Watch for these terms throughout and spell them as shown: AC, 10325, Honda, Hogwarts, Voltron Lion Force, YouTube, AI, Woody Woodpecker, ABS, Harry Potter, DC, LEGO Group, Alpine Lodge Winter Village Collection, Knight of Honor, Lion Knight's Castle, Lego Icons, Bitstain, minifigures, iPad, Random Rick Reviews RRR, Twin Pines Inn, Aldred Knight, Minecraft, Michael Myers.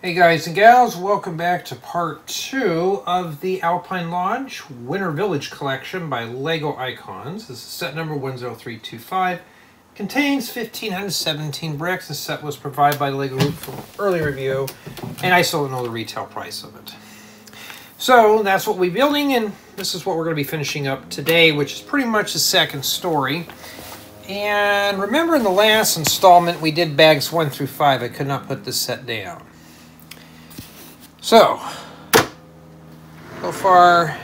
Hey guys and gals, welcome back to part 2 of the Alpine Lodge Winter Village Collection by LEGO Icons. This is set number 10325. Contains 1,517 bricks. The set was provided by LEGO Group for early review, and I still don't know the retail price of it. So that's what we're building, and this is what we're going to be finishing up today, which is pretty much the second story. And remember in the last installment we did bags 1 through 5. I could not put this set down. So far,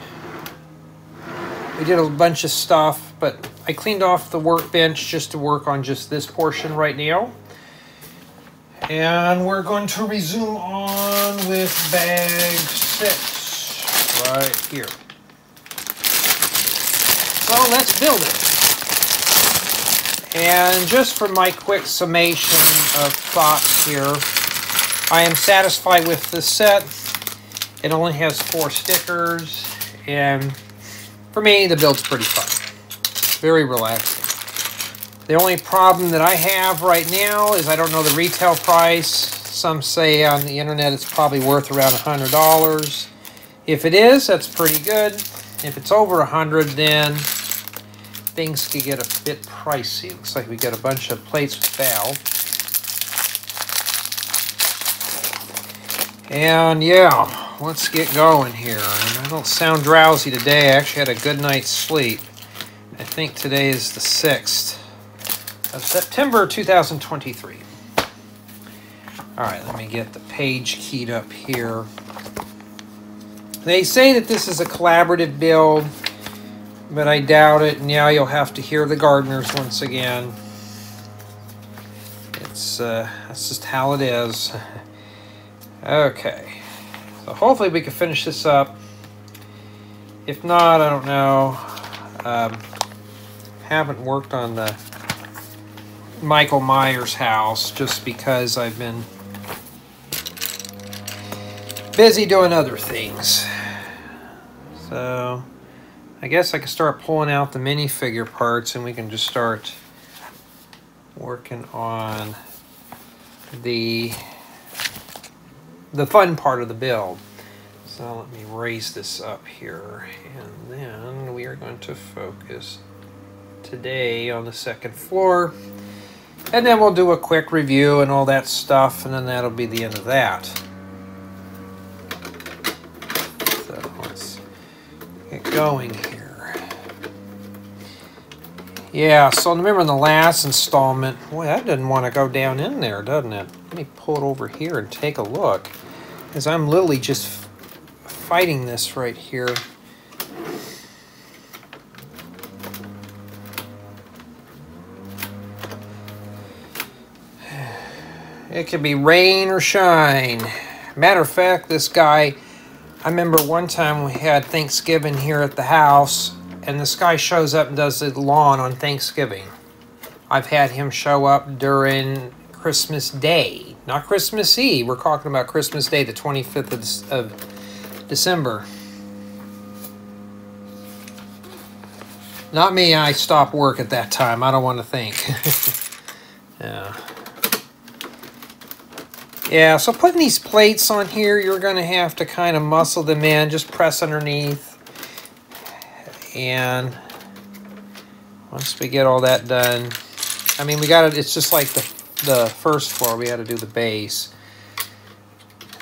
we did a bunch of stuff, but I cleaned off the workbench just to work on just this portion right now. And we're going to resume on with bag 6 right here. So let's build it. And just for my quick summation of thoughts here, I am satisfied with this set. It only has 4 stickers, and for me, the build's pretty fun. Very relaxing. The only problem that I have right now is I don't know the retail price. Some say on the internet it's probably worth around $100. If it is, that's pretty good. If it's over 100, then things could get a bit pricey. Looks like we got a bunch of plates with valve. And yeah, let's get going here. I don't sound drowsy today. I actually had a good night's sleep. I think today is the 6th of September 2023. Alright, let me get the page keyed up here. They say that this is a collaborative build, but I doubt it. Now you'll have to hear the gardeners once again. It's that's just how it is. Okay, so hopefully we can finish this up. If not, I don't know. Haven't worked on the Michael Myers house just because I've been busy doing other things. So I guess I can start pulling out the minifigure parts and we can just start working on the fun part of the build. So let me raise this up here, and then we are going to focus today on the 2nd floor, and then we'll do a quick review and all that stuff, and then that'll be the end of that. So let's get going here. Yeah, so remember in the last installment, boy, that doesn't want to go down in there, doesn't it? Let me pull it over here and take a look, because I'm literally just fighting this right here. It could be rain or shine. Matter of fact, this guy, I remember one time we had Thanksgiving here at the house, and this guy shows up and does the lawn on Thanksgiving. I've had him show up during Christmas Day, not Christmas Eve. We're talking about Christmas Day, the 25th of December. Not me, I stopped work at that time. I don't want to think. Yeah, so putting these plates on here, you're going to have to kind of muscle them in. Just press underneath. And once we get all that done, I mean, we got it. It's just like the first floor, we had to do the base.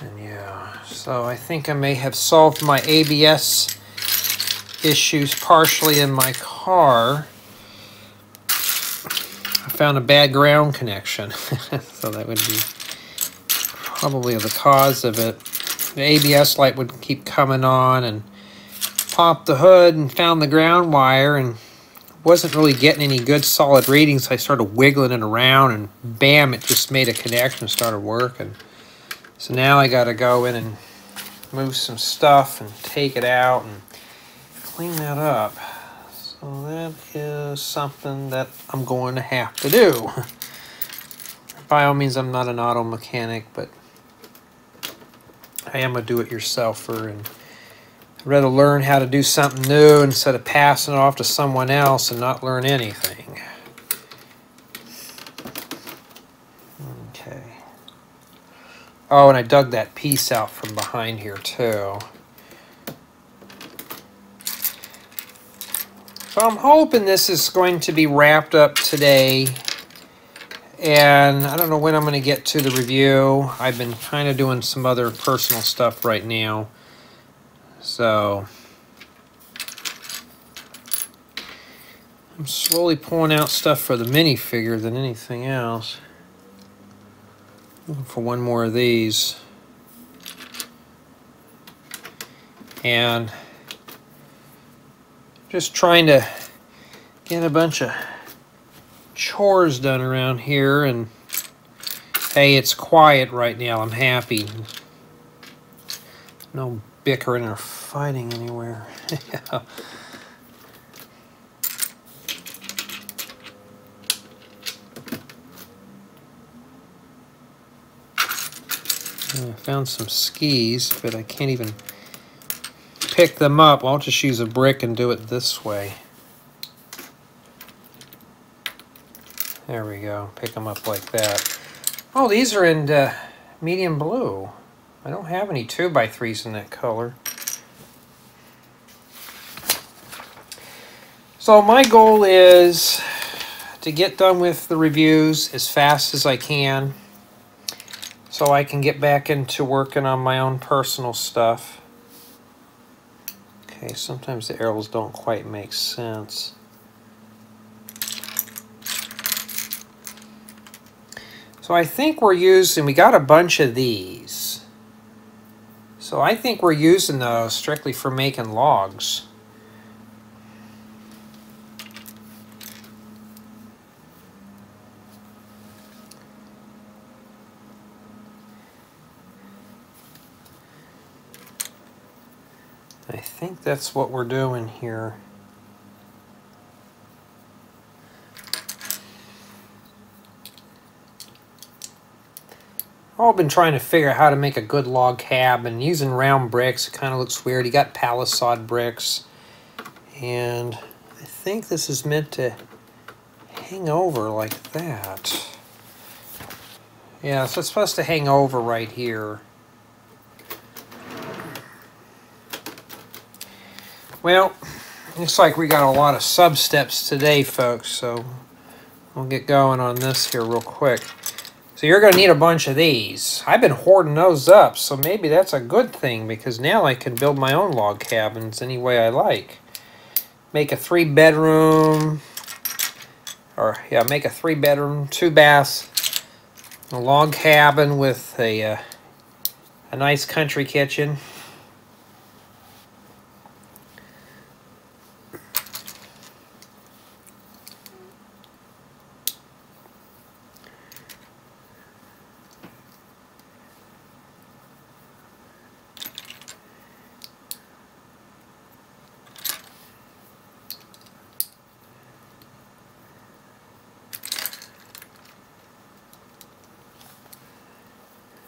And yeah, so I think I may have solved my ABS issues partially in my car. I found a bad ground connection. So that would be probably the cause of it. The ABS light would keep coming on, and popped the hood and found the ground wire, and wasn't really getting any good solid readings. I started wiggling it around, and bam, it just made a connection and started working. So now I got to go in and move some stuff and take it out and clean that up. So that is something that I'm going to have to do. By all means, I'm not an auto mechanic, but I am a do-it-yourselfer, and I'd rather learn how to do something new instead of passing it off to someone else and not learn anything. Okay. Oh, and I dug that piece out from behind here, too. So I'm hoping this is going to be wrapped up today. And I don't know when I'm going to get to the review. I've been kind of doing some other personal stuff right now. So I'm slowly pulling out stuff for the minifigure than anything else. Looking for one more of these. And just trying to get a bunch of chores done around here, and hey, it's quiet right now. I'm happy. No bickering or fighting anywhere. I found some skis, but I can't even pick them up. I'll just use a brick and do it this way. There we go. Pick them up like that. Oh, these are in medium blue. I don't have any 2x3s in that color. So my goal is to get done with the reviews as fast as I can, so I can get back into working on my own personal stuff. Okay, sometimes the arrows don't quite make sense. So I think we're using, we got a bunch of these. So I think we're using those strictly for making logs. I think that's what we're doing here. I've been trying to figure out how to make a good log cabin using round bricks. It kind of looks weird. You got palisade bricks, and I think this is meant to hang over like that. Yeah, so it's supposed to hang over right here. Well, looks like we got a lot of sub-steps today, folks, so we'll get going on this here real quick. So you're going to need a bunch of these. I've been hoarding those up, so maybe that's a good thing, because now I can build my own log cabins any way I like. Make a 3-bedroom, or yeah, make a 3-bedroom, 2-bath, a log cabin with a nice country kitchen.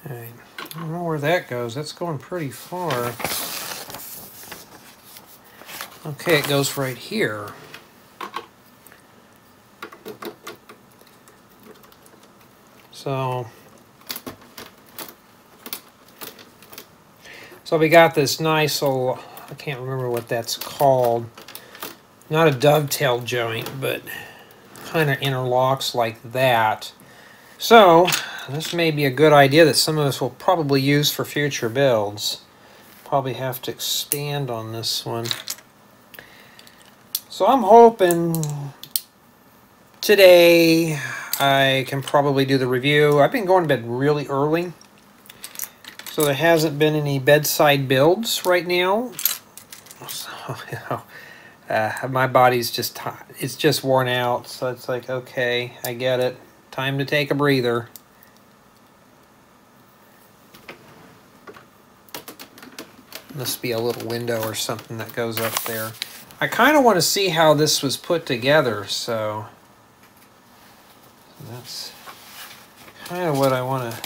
I don't know where that goes. That's going pretty far. Okay, it goes right here. So we got this nice old, I can't remember what that's called. Not a dovetail joint, but kind of interlocks like that. So this may be a good idea that some of us will probably use for future builds. Probably have to expand on this one. So I'm hoping today I can probably do the review. I've been going to bed really early, so there hasn't been any bedside builds right now. So, you know, my body's just, it's just worn out, so it's like, okay, I get it. Time to take a breather. Must be a little window or something that goes up there. I kind of want to see how this was put together, so that's kind of what I want to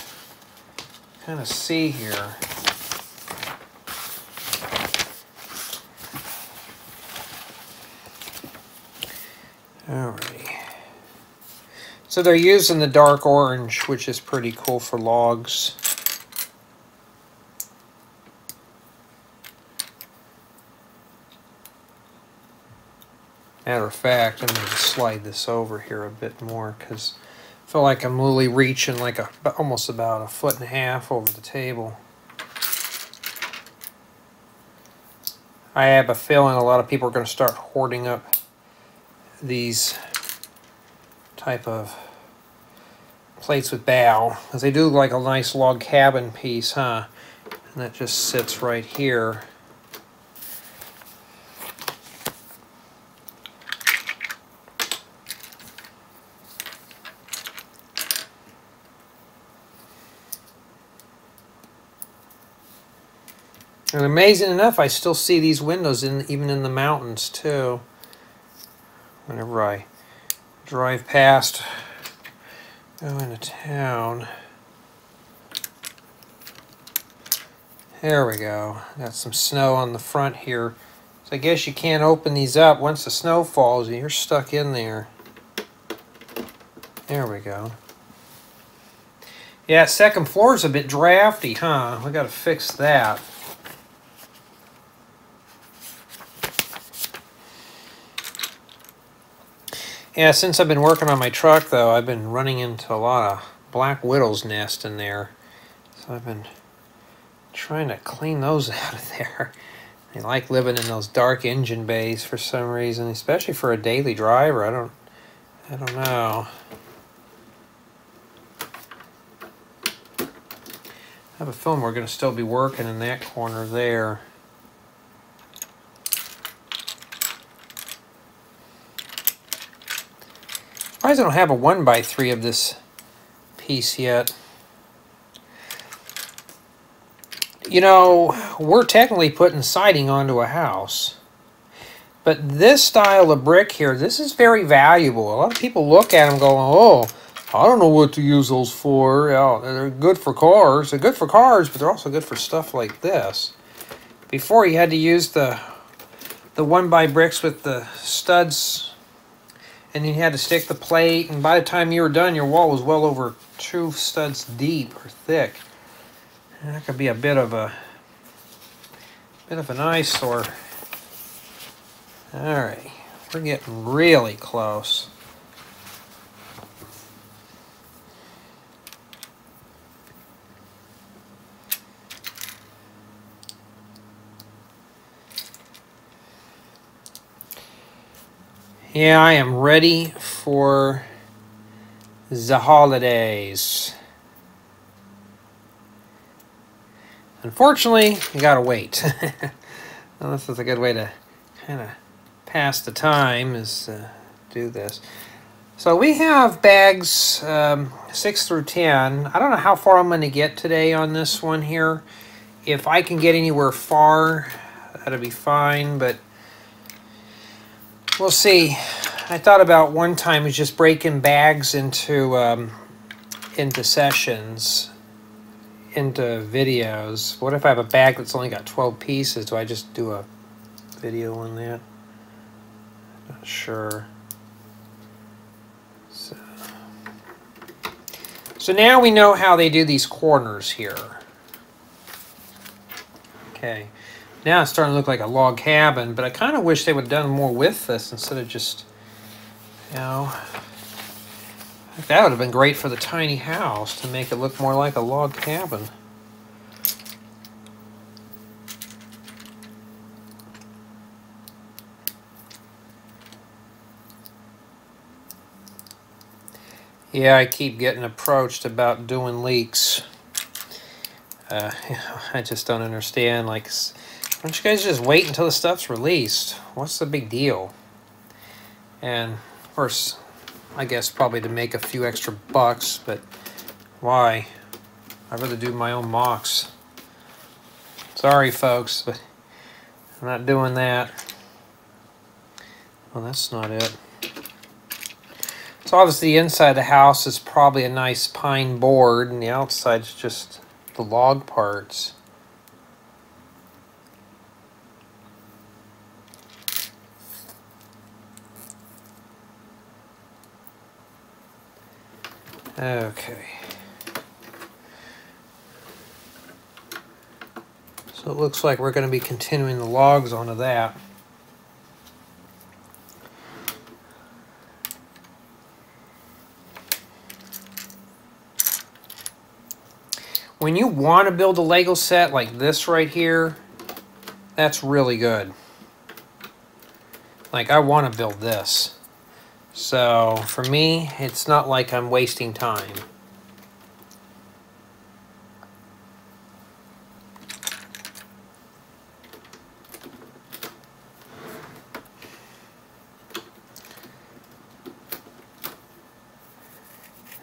kind of see here. Alrighty. So they're using the dark orange, which is pretty cool for logs. Matter of fact, I'm going to slide this over here a bit more because I feel like I'm really reaching like a, almost about 1.5 feet over the table. I have a feeling a lot of people are going to start hoarding up these type of plates with bow, because they do look like a nice log cabin piece, huh? And that just sits right here. And amazing enough, I still see these windows even in the mountains too. Whenever I drive past, go into town. There we go. Got some snow on the front here. So I guess you can't open these up once the snow falls, and you're stuck in there. There we go. Yeah, second floor's a bit drafty, huh? We got to fix that. Yeah, since I've been working on my truck, though, I've been running into a lot of black widow's nest in there. So I've been trying to clean those out of there. They like living in those dark engine bays for some reason, especially for a daily driver. I don't know. I have a feeling we're going to still be working in that corner there. I don't have a 1x3 of this piece yet. You know, we're technically putting siding onto a house, but this style of brick here, this is very valuable. A lot of people look at them going, oh, I don't know what to use those for. Oh, they're good for cars. They're good for cars, but they're also good for stuff like this. Before, you had to use the 1x bricks with the studs, and you had to stick the plate, and by the time you were done, your wall was well over 2 studs deep or thick. And that could be a bit of an eyesore. All right, we're getting really close. Yeah, I am ready for the holidays. Unfortunately, you gotta wait. Well, this is a good way to kind of pass the time, is do this. So we have bags 6 through 10. I don't know how far I'm going to get today on this one here. If I can get anywhere far, that'll be fine, but we'll see. I thought about one time is just breaking bags into sessions, into videos. What if I have a bag that's only got 12 pieces? Do I just do a video on that? Not sure. So now we know how they do these corners here. Okay. Now it's starting to look like a log cabin, but I kind of wish they would have done more with this instead of just, you know, that would have been great for the tiny house to make it look more like a log cabin. Yeah, I keep getting approached about doing leaks. You know, I just don't understand, like, why don't you guys just wait until the stuff's released? What's the big deal? And, of course, I guess probably to make a few extra bucks, but why? I'd rather do my own mocks. Sorry, folks, but I'm not doing that. Well, that's not it. So, obviously, the inside of the house is probably a nice pine board, and the outside's just the log parts. Okay. So it looks like we're going to be continuing the logs onto that. when you want to build a Lego set like this right here, that's really good. Like, I want to build this. So, for me, it's not like I'm wasting time.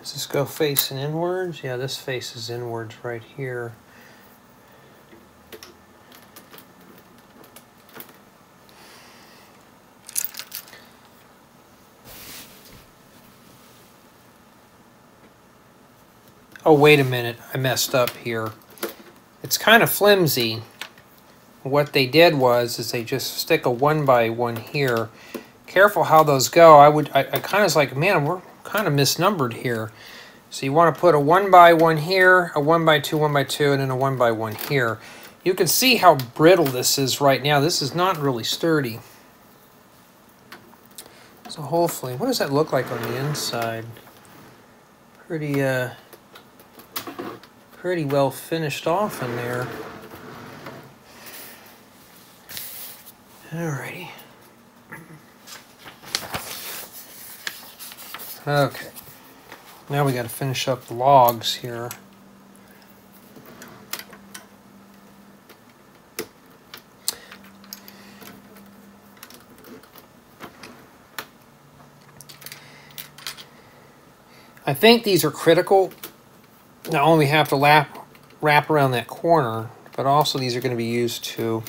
Does this go facing inwards? Yeah, this faces inwards right here. Oh, wait a minute, I messed up here. It's kind of flimsy. What they did was, is they just stick a 1x1 here. Careful how those go. I kind of was like, man, we're kind of misnumbered here. So you want to put a 1x1 here, a 1x2, 1x2, and then a 1x1 here. You can see how brittle this is right now. This is not really sturdy. So hopefully, what does that look like on the inside? Pretty, pretty well finished off in there. Alrighty. Okay. Now we got to finish up the logs here. I think these are critical. Not only have to wrap around that corner, but also these are going to be used to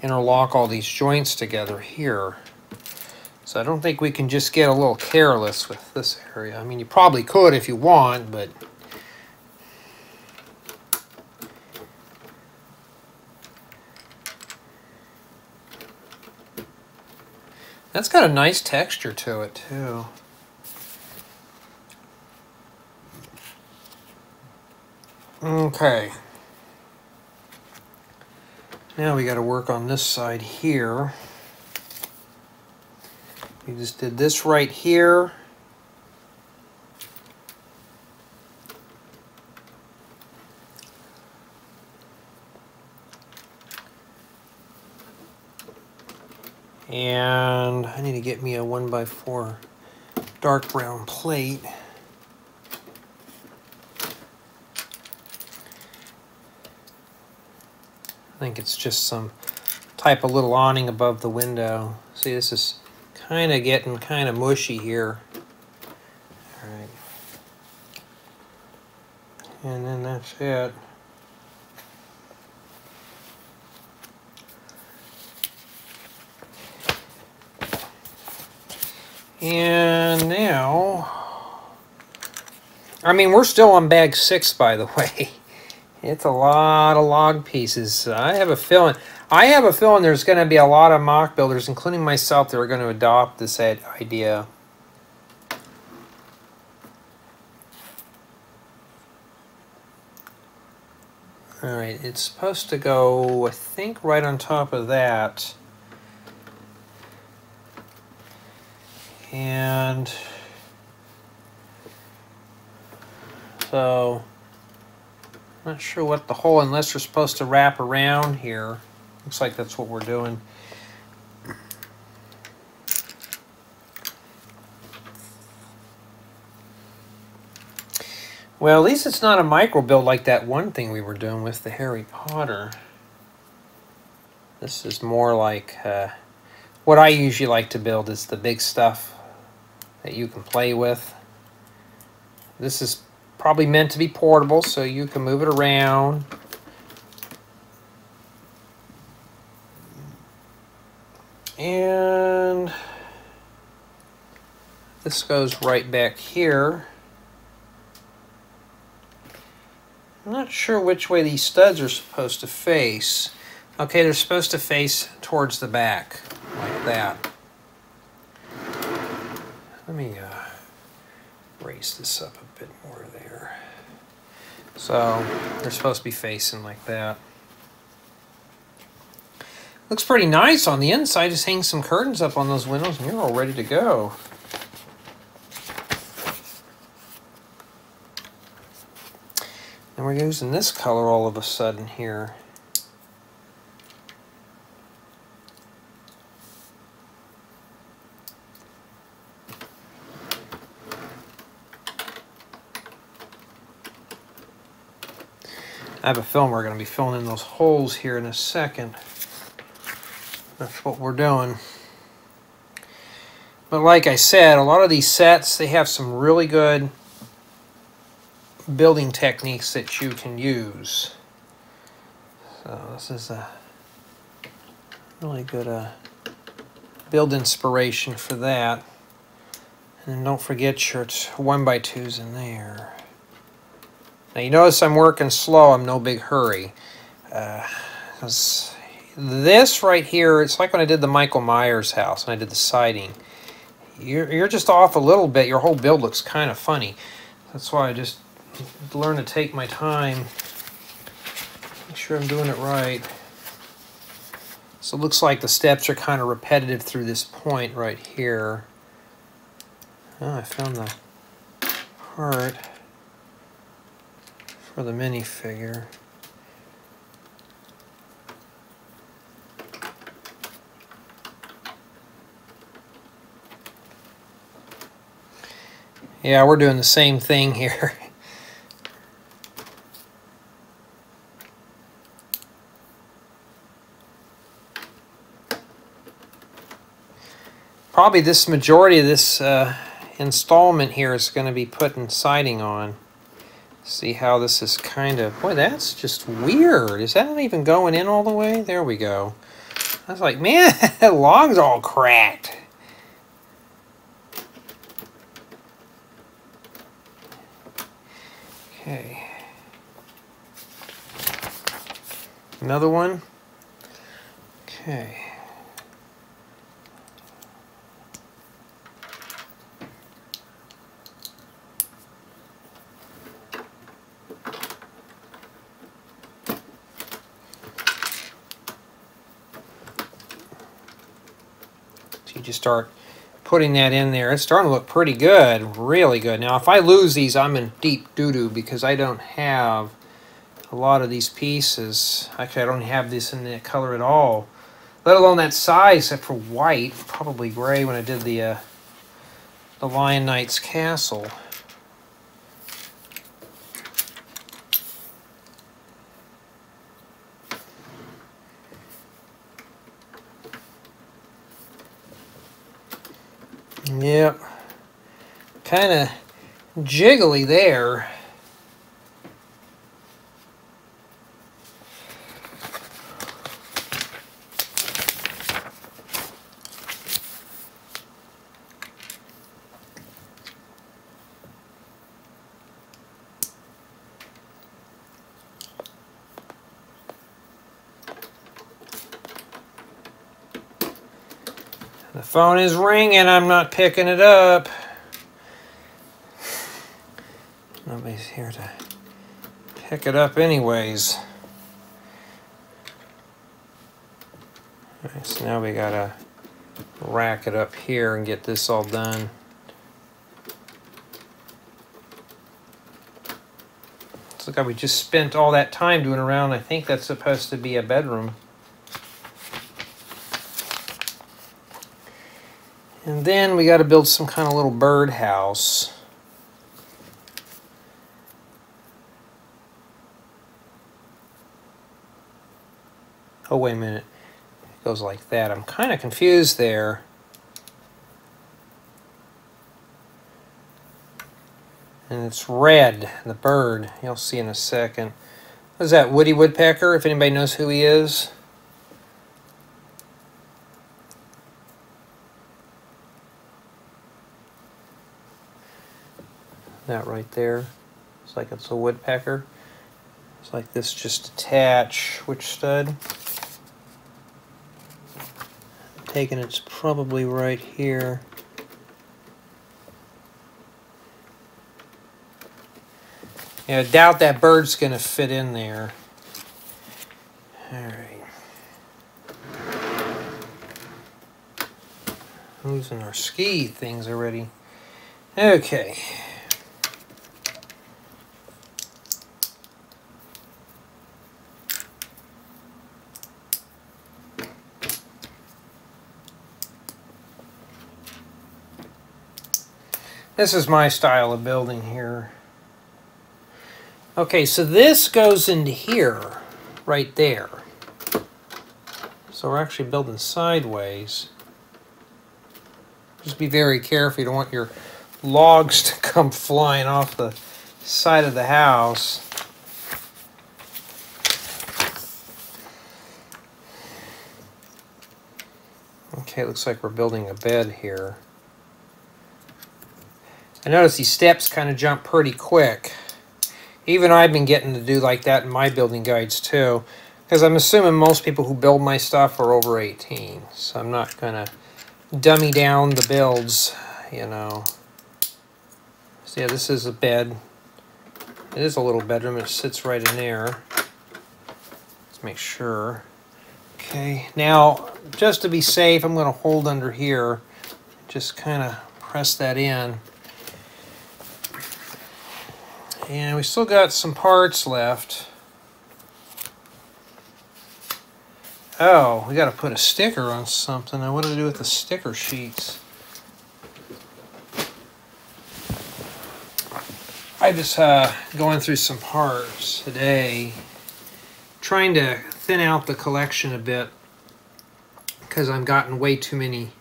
interlock all these joints together here. So I don't think we can just get a little careless with this area. I mean, you probably could if you want, but... that's got a nice texture to it, too. Okay, now we got to work on this side here. We just did this right here. And I need to get me a 1x4 dark brown plate. I think it's just some type of little awning above the window. See, this is kind of getting kind of mushy here. All right. And then that's it. And now, I mean, we're still on bag 6, by the way. It's a lot of log pieces. I have a feeling there's going to be a lot of mock builders, including myself, that are going to adopt this idea. All right, it's supposed to go, I think, right on top of that. And so... not sure what the hole, unless we're supposed to wrap around here. Looks like that's what we're doing. Well, at least it's not a micro build like that one thing we were doing with the Harry Potter. This is more like what I usually like to build is the big stuff that you can play with. This is probably meant to be portable, so you can move it around. And this goes right back here. I'm not sure which way these studs are supposed to face. Okay, they're supposed to face towards the back, like that. Let me raise this up a bit more there. So they're supposed to be facing like that. Looks pretty nice on the inside. Just hang some curtains up on those windows and you're all ready to go. And we're using this color all of a sudden here. I have a film we're going to be filling in those holes here in a second. That's what we're doing. But like I said, a lot of these sets, they have some really good building techniques that you can use. So this is a really good build inspiration for that. And don't forget your 1x2s in there. Now you notice I'm working slow, I'm no big hurry. This right here, it's like when I did the Michael Myers house and I did the siding. You're just off a little bit, your whole build looks kind of funny. That's why I just learn to take my time, make sure I'm doing it right. So it looks like the steps are kind of repetitive through this point right here. Oh, I found the part for the minifigure. Yeah, we're doing the same thing here. Probably this majority of this installment here is going to be putting siding on. See how this is kind of... Boy, that's just weird. Is that not even going in all the way? There we go. I was like, man, that log's all cracked. Okay. Another one. Okay. Just start putting that in there. It's starting to look pretty good, really good. Now, if I lose these, I'm in deep doo-doo because I don't have a lot of these pieces. Actually, I don't have this in that color at all, let alone that size, except for white, probably gray when I did the Lion Knight's Castle. Yep, kind of jiggly there. The phone is ringing, I'm not picking it up. Nobody's here to pick it up anyways. All right, so now we gotta rack it up here and get this all done. Looks like we just spent all that time doing around. I think that's supposed to be a bedroom. And then we got to build some kind of little birdhouse. Oh, wait a minute. It goes like that. I'm kind of confused there. And it's red, the bird. You'll see in a second. What is that, Woody Woodpecker, if anybody knows who he is? That right there, it's like it's a woodpecker. It's like this, just attach which stud. I'm taking it's probably right here. Yeah, I doubt that bird's gonna fit in there. All right, I'm losing our ski things already. Okay. This is my style of building here. Okay, so this goes into here, right there. So we're actually building sideways. Just be very careful. You don't want your logs to come flying off the side of the house. Okay, it looks like we're building a bed here. I notice these steps kind of jump pretty quick. Even I've been getting to do like that in my building guides too, because I'm assuming most people who build my stuff are over 18, so I'm not going to dummy down the builds, you know. So yeah, this is a bed. It is a little bedroom. It sits right in there. Let's make sure. Okay, now just to be safe, I'm going to hold under here. Just kind of press that in. And we still got some parts left. Oh, we got to put a sticker on something. Now what do I do with the sticker sheets? I was going through some parts today, trying to thin out the collection a bit, because I've gotten way too many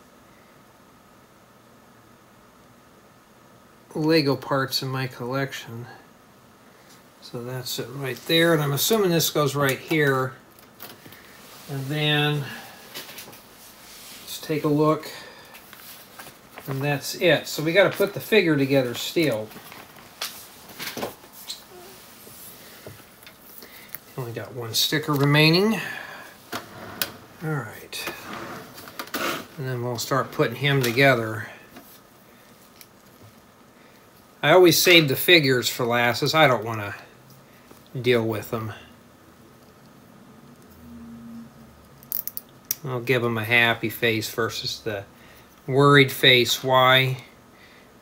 Lego parts in my collection. So that's it right there, and I'm assuming this goes right here. And then let's take a look, and that's it. So we got to put the figure together still. Only got one sticker remaining. All right, and then we'll start putting him together. I always save the figures for last, as I don't want to deal with them. I'll give them a happy face versus the worried face. Why?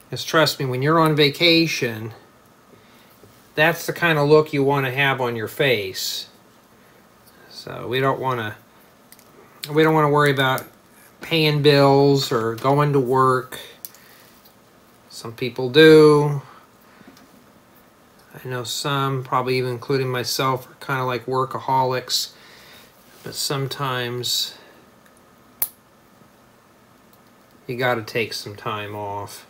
Because trust me, when you're on vacation, that's the kind of look you want to have on your face. So we don't want to worry about paying bills or going to work. Some people do. I know some, probably even including myself, are kind of like workaholics. But sometimes you got to take some time off.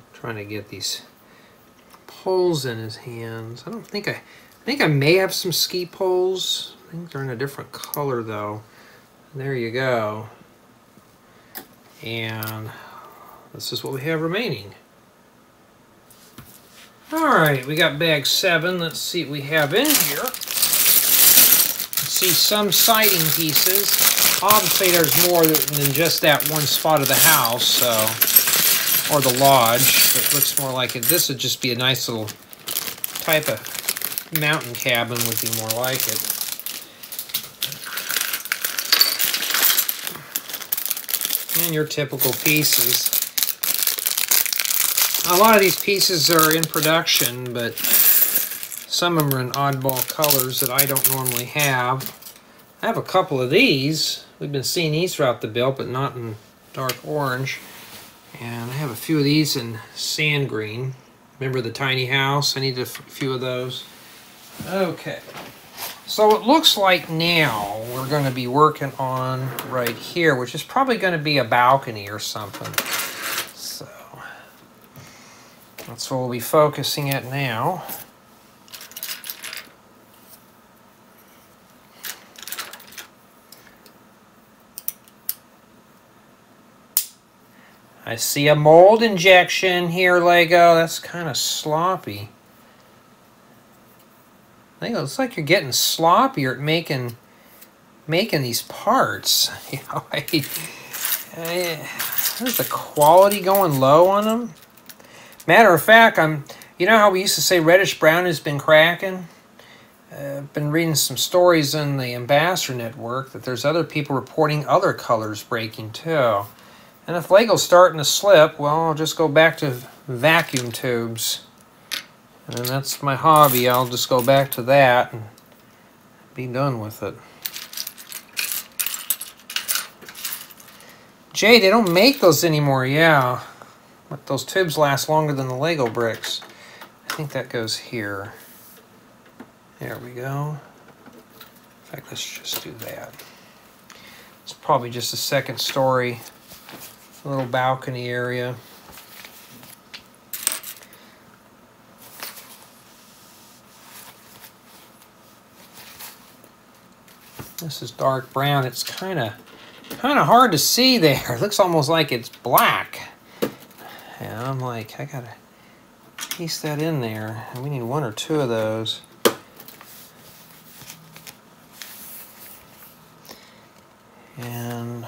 I'm trying to get these poles in his hands. I don't think I may have some ski poles. I think they're in a different color though. There you go. And this is what we have remaining. Alright, we got bag 7. Let's see what we have in here. Let's see some siding pieces. Obviously there's more than just that one spot of the house, so, or the lodge. It looks more like it. This would just be a nice little type of mountain cabin, would be more like it. And your typical pieces. A lot of these pieces are in production, but some of them are in oddball colors that I don't normally have. I have a couple of these. We've been seeing these throughout the build, but not in dark orange. And I have a few of these in sand green. Remember the tiny house? I need a few of those. Okay. So it looks like now we're going to be working on right here, which is probably going to be a balcony or something. So that's what we'll be focusing at now. I see a mold injection here, Lego. That's kind of sloppy. I think it looks like you're getting sloppier at making these parts. You know, there's the quality going low on them. Matter of fact, you know how we used to say reddish brown has been cracking? I've been reading some stories in the Ambassador Network that there's other people reporting other colors breaking too. And if Lego's starting to slip, well, I'll just go back to vacuum tubes. And that's my hobby. I'll just go back to that and be done with it. Jay, they don't make those anymore, yeah. But those tubes last longer than the Lego bricks. I think that goes here. There we go. In fact, let's just do that. It's probably just a second story, a little balcony area. This is dark brown. It's kind of hard to see there. It looks almost like it's black. And I'm like, I gotta piece that in there. We need one or two of those. And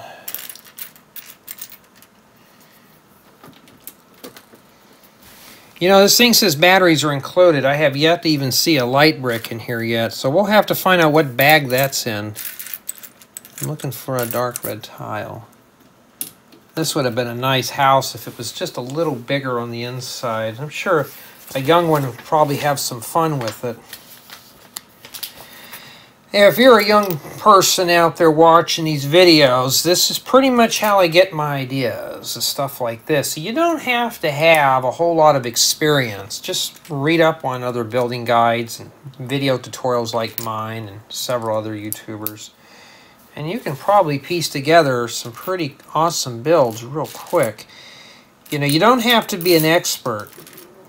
you know, this thing says batteries are included. I have yet to even see a light brick in here yet, so we'll have to find out what bag that's in. I'm looking for a dark red tile. This would have been a nice house if it was just a little bigger on the inside. I'm sure a young one would probably have some fun with it. Now, if you're a young person out there watching these videos, this is pretty much how I get my ideas and stuff like this. So you don't have to have a whole lot of experience. Just read up on other building guides and video tutorials like mine and several other YouTubers. And you can probably piece together some pretty awesome builds real quick. You know, you don't have to be an expert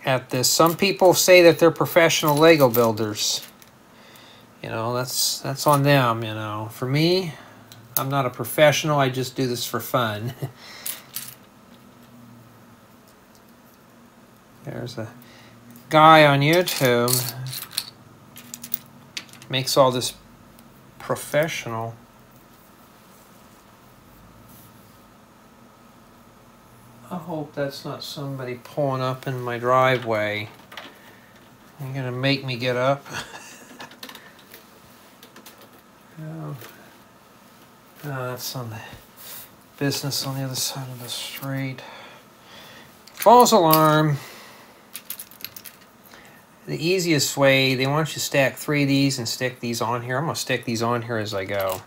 at this. Some people say that they're professional Lego builders. You know, that's on them, you know. For me, I'm not a professional. I just do this for fun. There's a guy on YouTube makes all this professional. I hope that's not somebody pulling up in my driveway. You're gonna make me get up. Oh, that's on the business on the other side of the street. False alarm. The easiest way, they want you to stack three of these and stick these on here. I'm going to stick these on here as I go.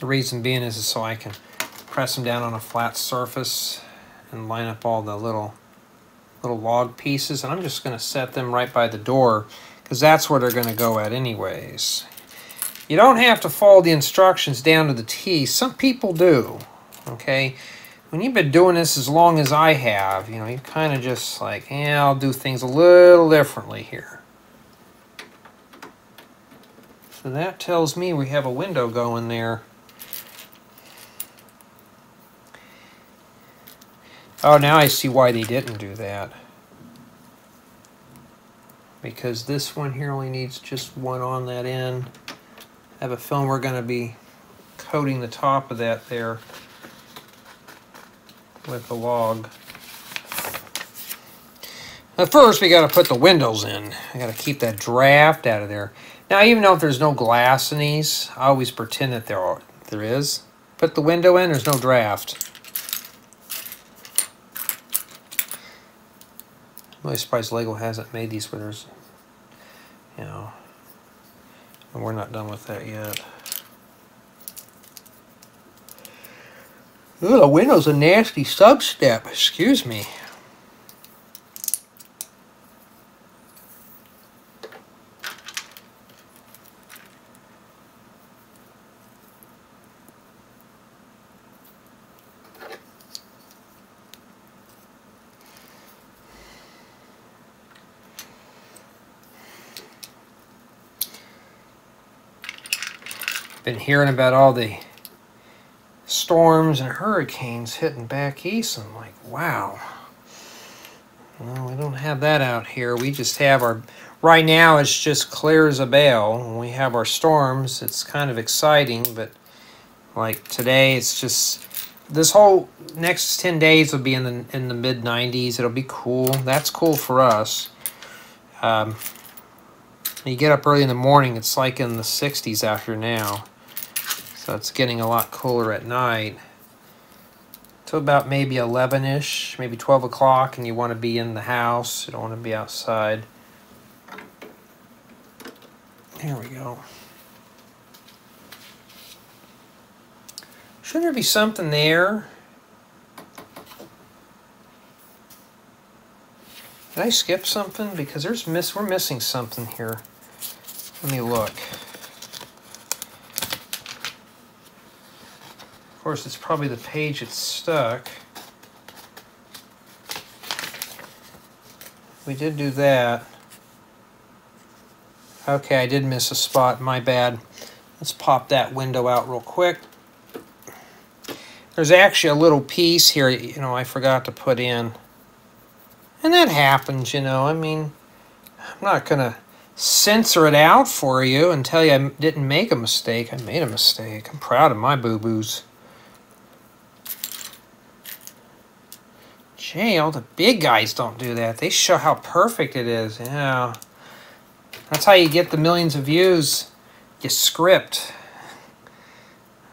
The reason being is so I can press them down on a flat surface and line up all the little log pieces. And I'm just going to set them right by the door, because that's where they're going to go at anyways. You don't have to follow the instructions down to the T. Some people do, okay? When you've been doing this as long as I have, you know, you kind of just like, yeah, I'll do things a little differently here. So that tells me we have a window going there. Oh, now I see why they didn't do that. Because this one here only needs just one on that end. I have a film we're going to be coating the top of that there with the log. Now first we got to put the windows in. I got to keep that draft out of there. Now even though if there's no glass in these, I always pretend that there is. Put the window in, there's no draft. I'm really surprised Lego hasn't made these where there's, you know, and we're not done with that yet. Ooh, the window's a nasty sub-step, excuse me. Been hearing about all the storms and hurricanes hitting back east. I'm like, wow. Well, we don't have that out here. We just have our, right now it's just clear as a bell. When we have our storms, it's kind of exciting, but like today, it's just, this whole next 10 days will be in the mid-90s. It'll be cool. That's cool for us. You get up early in the morning, it's like in the 60s out here now. So it's getting a lot cooler at night. To about maybe 11-ish, maybe 12 o'clock, and you want to be in the house. You don't want to be outside. There we go. Shouldn't there be something there? Did I skip something? Because there's we're missing something here. Let me look. Of course, it's probably the page that's stuck. We did do that. Okay, I did miss a spot. My bad. Let's pop that window out real quick. There's actually a little piece here, you know, I forgot to put in. And that happens, you know. I mean, I'm not going to censor it out for you and tell you I didn't make a mistake. I made a mistake. I'm proud of my boo-boos. Jail, the big guys don't do that. They show how perfect it is. Yeah. That's how you get the millions of views. You script.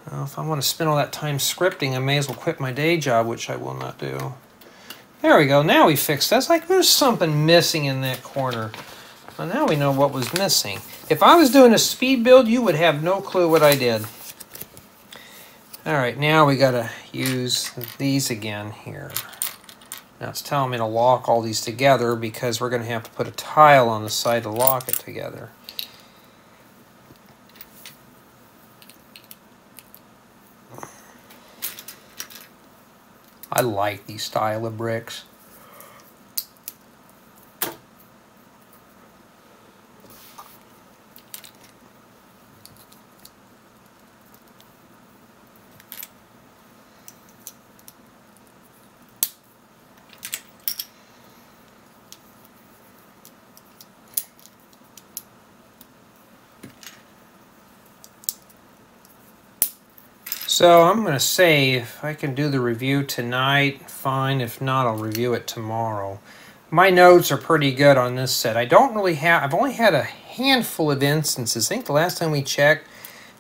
Well, if I want to spend all that time scripting, I may as well quit my day job, which I will not do. There we go. Now we fixed that. It's like there's something missing in that corner. Well, now we know what was missing. If I was doing a speed build, you would have no clue what I did. All right, now we got to use these again here. Now it's telling me to lock all these together because we're going to have to put a tile on the side to lock it together. I like these style of bricks. So I'm going to say if I can do the review tonight, fine. If not, I'll review it tomorrow. My notes are pretty good on this set. I don't really have, I've only had a handful of instances. I think the last time we checked,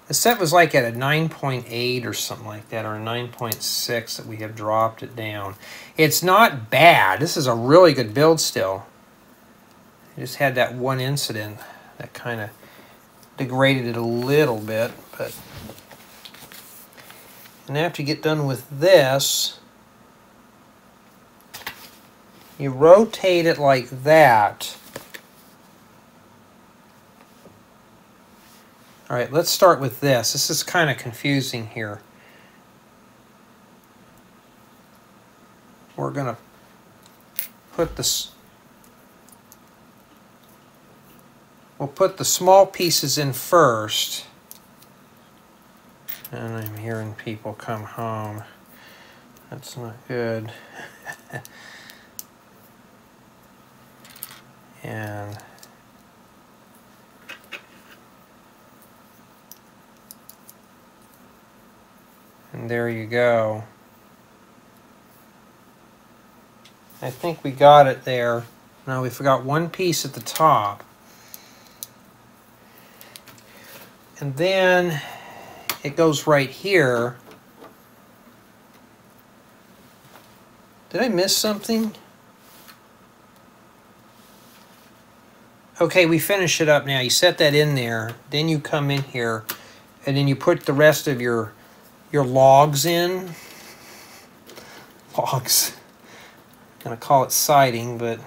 the set was like at a 9.8 or something like that, or a 9.6 that we have dropped it down. It's not bad. This is a really good build still. I just had that one incident that kind of degraded it a little bit, but... And after you get done with this, you rotate it like that. All right, let's start with this. This is kind of confusing here. We're going to put this... We'll put the small pieces in first. And I'm hearing people come home. That's not good. And there you go. I think we got it there. No, we forgot one piece at the top. And then... It goes right here. Did I miss something? Okay, we finish it up now. You set that in there, then you come in here, and then you put the rest of your logs in. Logs. I'm gonna call it siding, but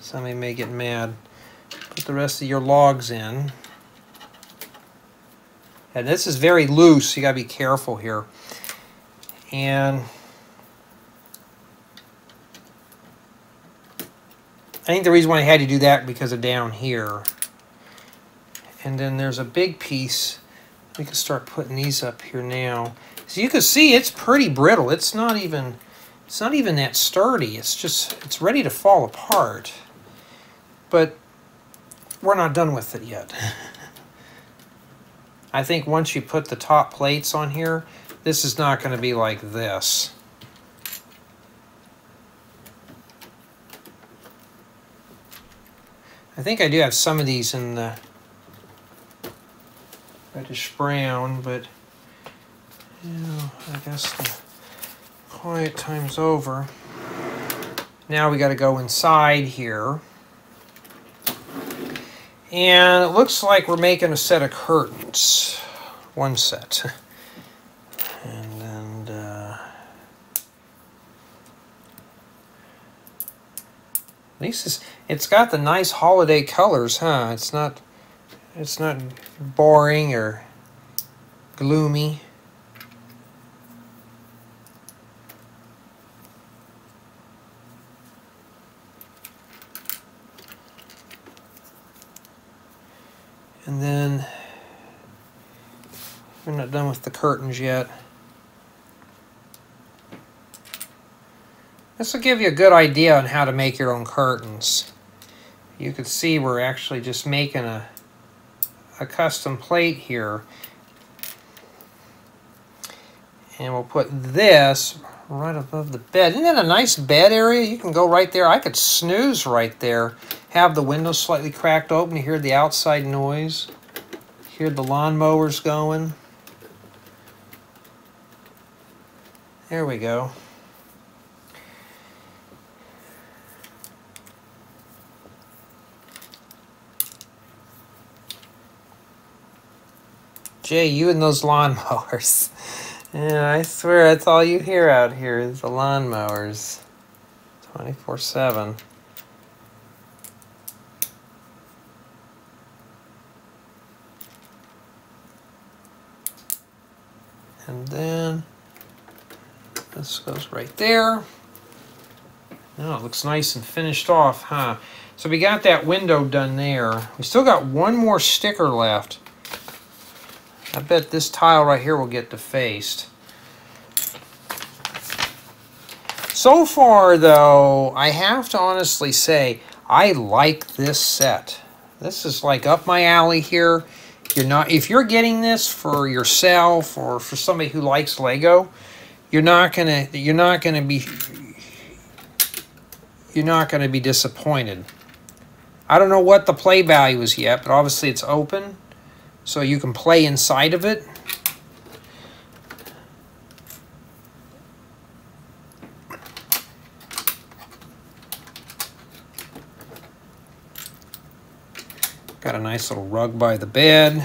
somebody may get mad. Put the rest of your logs in. And this is very loose, you gotta be careful here. And I think the reason why I had to do that because of down here. And then there's a big piece. We can start putting these up here now. So you can see it's pretty brittle. It's not even that sturdy. It's ready to fall apart. But we're not done with it yet. I think once you put the top plates on here, this is not going to be like this. I think I do have some of these in the reddish brown, but you know, I guess the quiet time's over. Now we got to go inside here. And it looks like we're making a set of curtains. One set. And At least it's got the nice holiday colors, huh? It's not boring or gloomy. And then we're not done with the curtains yet. This will give you a good idea on how to make your own curtains. You can see we're actually just making a custom plate here. And we'll put this right above the bed. Isn't that a nice bed area? You can go right there. I could snooze right there. Have the windows slightly cracked open to hear the outside noise. Hear the lawnmowers going. There we go. Jay, you and those lawnmowers. Yeah, I swear that's all you hear out here is the lawnmowers. 24/7. And then this goes right there. Now it looks nice and finished off, huh? So we got that window done there. We still got one more sticker left. I bet this tile right here will get defaced. So far, though, I have to honestly say, I like this set. This is like up my alley here. If you're getting this for yourself or for somebody who likes Lego, you're not gonna be disappointed. I don't know what the play value is yet, but obviously it's open. So you can play inside of it. Got a nice little rug by the bed.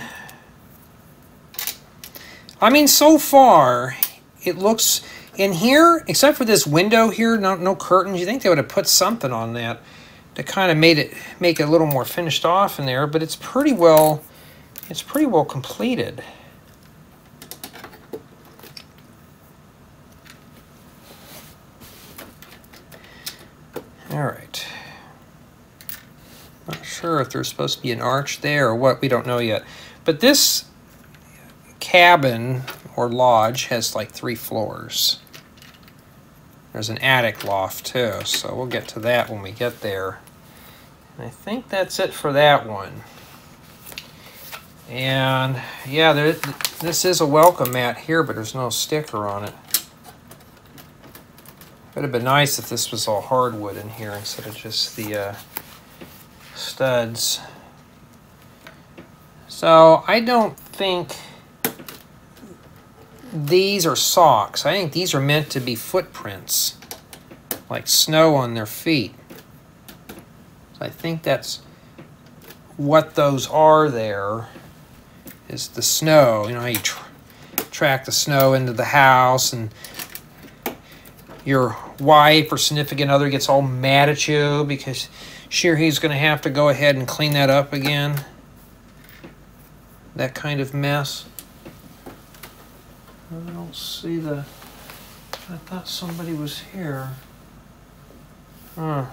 I mean, so far, it looks in here, except for this window here, no curtains. You think they would have put something on that to kind of make it a little more finished off in there, but it's pretty well. It's pretty well completed. All right. Not sure if there's supposed to be an arch there or what, we don't know yet. But this cabin or lodge has like 3 floors. There's an attic loft too, so we'll get to that when we get there. And I think that's it for that one. And yeah, this is a welcome mat here, but there's no sticker on it. It would have been nice if this was all hardwood in here instead of just the studs. So I don't think these are socks. I think these are meant to be footprints, like snow on their feet. So I think that's what those are there. Is the snow, you know how you track the snow into the house and your wife or significant other gets all mad at you because she or he's going to have to go ahead and clean that up again. That kind of mess. I don't see the... I thought somebody was here. Huh.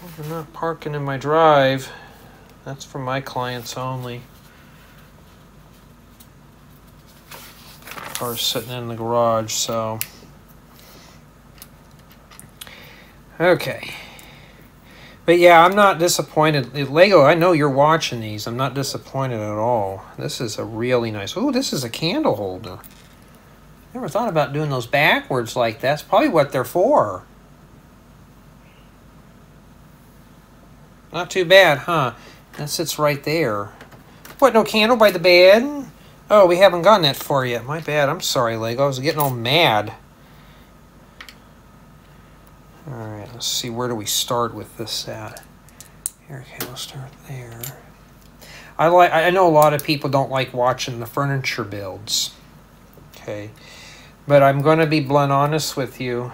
Well, they're not parking in my drive. That's for my clients only. Are sitting in the garage, so okay. But yeah, I'm not disappointed. Lego, I know you're watching these. I'm not disappointed at all. This is a really nice. Oh, this is a candle holder. Never thought about doing those backwards like that. That's probably what they're for. Not too bad, huh? That sits right there. What, no candle by the bed? Oh, we haven't gotten that far yet. My bad. I'm sorry, Lego. I was getting all mad. All right, let's see. Where do we start with this at? Here, okay, we'll start there. I know a lot of people don't like watching the furniture builds. Okay. But I'm going to be blunt honest with you.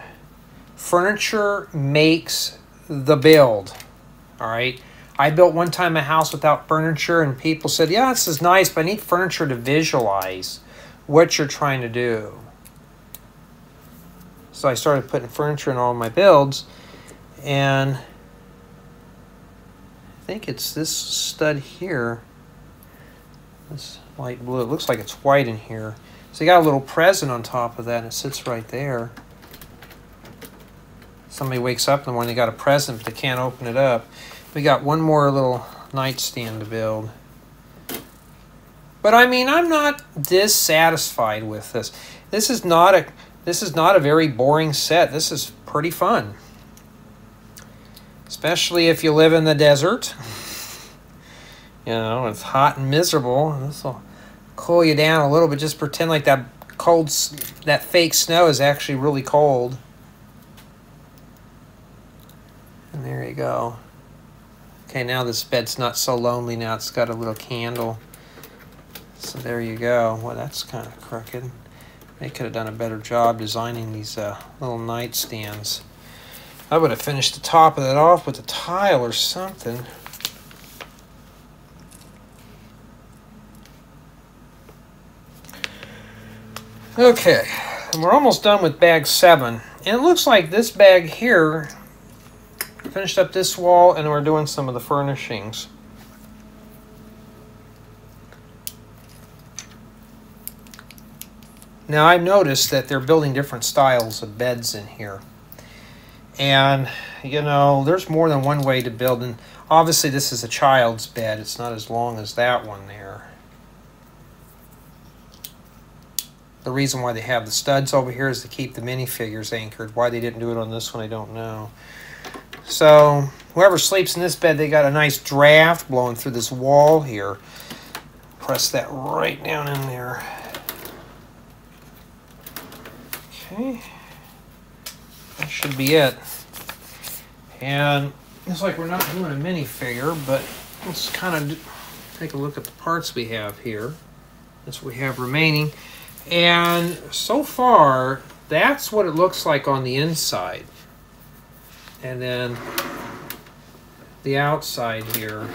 Furniture makes the build. All right. I built one time a house without furniture, and people said, yeah, this is nice, but I need furniture to visualize what you're trying to do. So I started putting furniture in all my builds, and I think it's this stud here, this light blue. It looks like it's white in here. So you got a little present on top of that, and it sits right there. Somebody wakes up in the morning, they got a present, but they can't open it up. We got one more little nightstand to build. But I mean, I'm not dissatisfied with this. This is not a very boring set. This is pretty fun. Especially if you live in the desert. You know, it's hot and miserable. This will cool you down a little bit. Just pretend like that cold, that fake snow is actually really cold. And there you go. Okay, now this bed's not so lonely now. It's got a little candle. So there you go. Well, that's kind of crooked. They could have done a better job designing these little nightstands. I would have finished the top of that off with a tile or something. Okay, and we're almost done with bag 7. And it looks like this bag here, finished up this wall, and we're doing some of the furnishings. Now I've noticed that they're building different styles of beds in here. And, you know, there's more than one way to build. And obviously this is a child's bed. It's not as long as that one there. The reason why they have the studs over here is to keep the minifigures anchored. Why they didn't do it on this one, I don't know. So whoever sleeps in this bed, they got a nice draft blowing through this wall here. Press that right down in there. Okay, that should be it. And it's like we're not doing a minifigure, but let's kind of take a look at the parts we have here. That's what we have remaining. And so far, that's what it looks like on the inside. And then the outside here.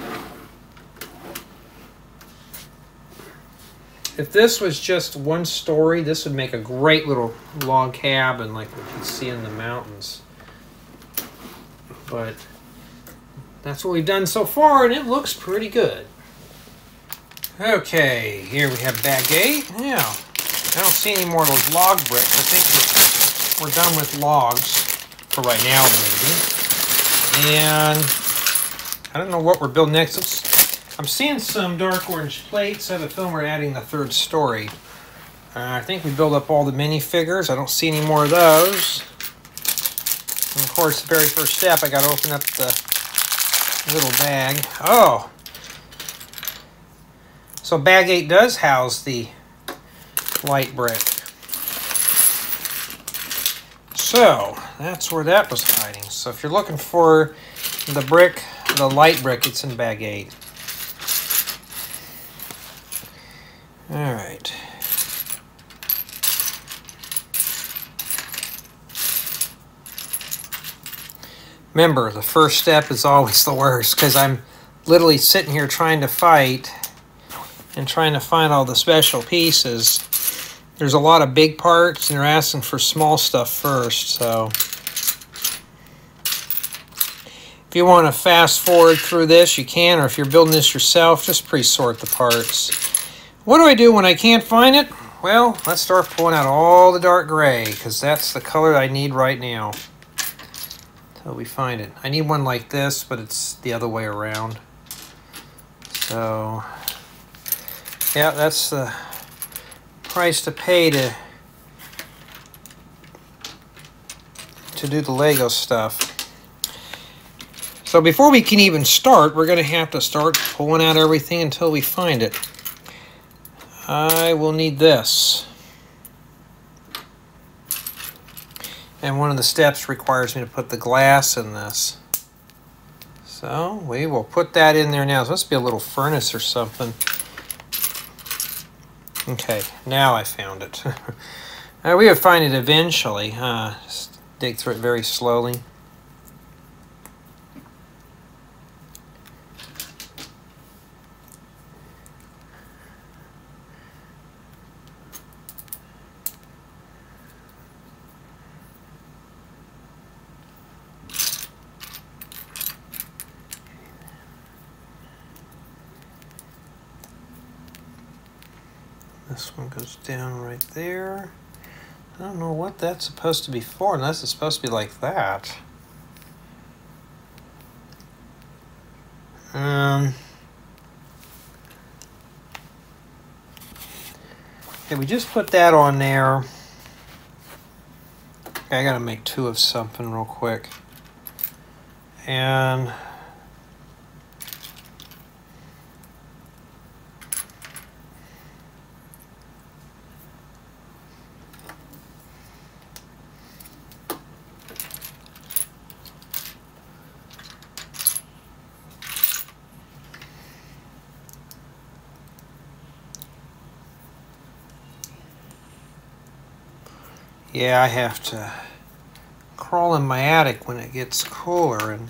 If this was just one story, this would make a great little log cabin like we can see in the mountains. But that's what we've done so far, and it looks pretty good. Okay, here we have bag 8. Yeah, I don't see any more of those log bricks. I think we're done with logs for right now, maybe. And I don't know what we're building next. I'm seeing some dark orange plates. I have a feeling we're adding the third story. I think we build up all the minifigures. I don't see any more of those. And of course, the very first step, I got to open up the little bag. Oh! So bag 8 does house the light brick. So that's where that was hiding. So if you're looking for the brick, the light brick, it's in bag 8. All right. Remember, the first step is always the worst, because I'm literally sitting here trying to fight and trying to find all the special pieces. There's a lot of big parts, and they're asking for small stuff first. So if you want to fast forward through this, you can, or if you're building this yourself, just pre-sort the parts. What do I do when I can't find it? Well, let's start pulling out all the dark gray, because that's the color I need right now. Until we find it. I need one like this, but it's the other way around. So, yeah, that's the price to pay to do the Lego stuff. So before we can even start, we're going to have to start pulling out everything until we find it. I will need this. And one of the steps requires me to put the glass in this. So we will put that in there now. This must be a little furnace or something. Okay, now I found it. We will find it eventually. Just dig through it very slowly. This one goes down right there. I don't know what that's supposed to be for, unless it's supposed to be like that. Okay, we just put that on there. Okay, I gotta make two of something real quick. And yeah, I have to crawl in my attic when it gets cooler and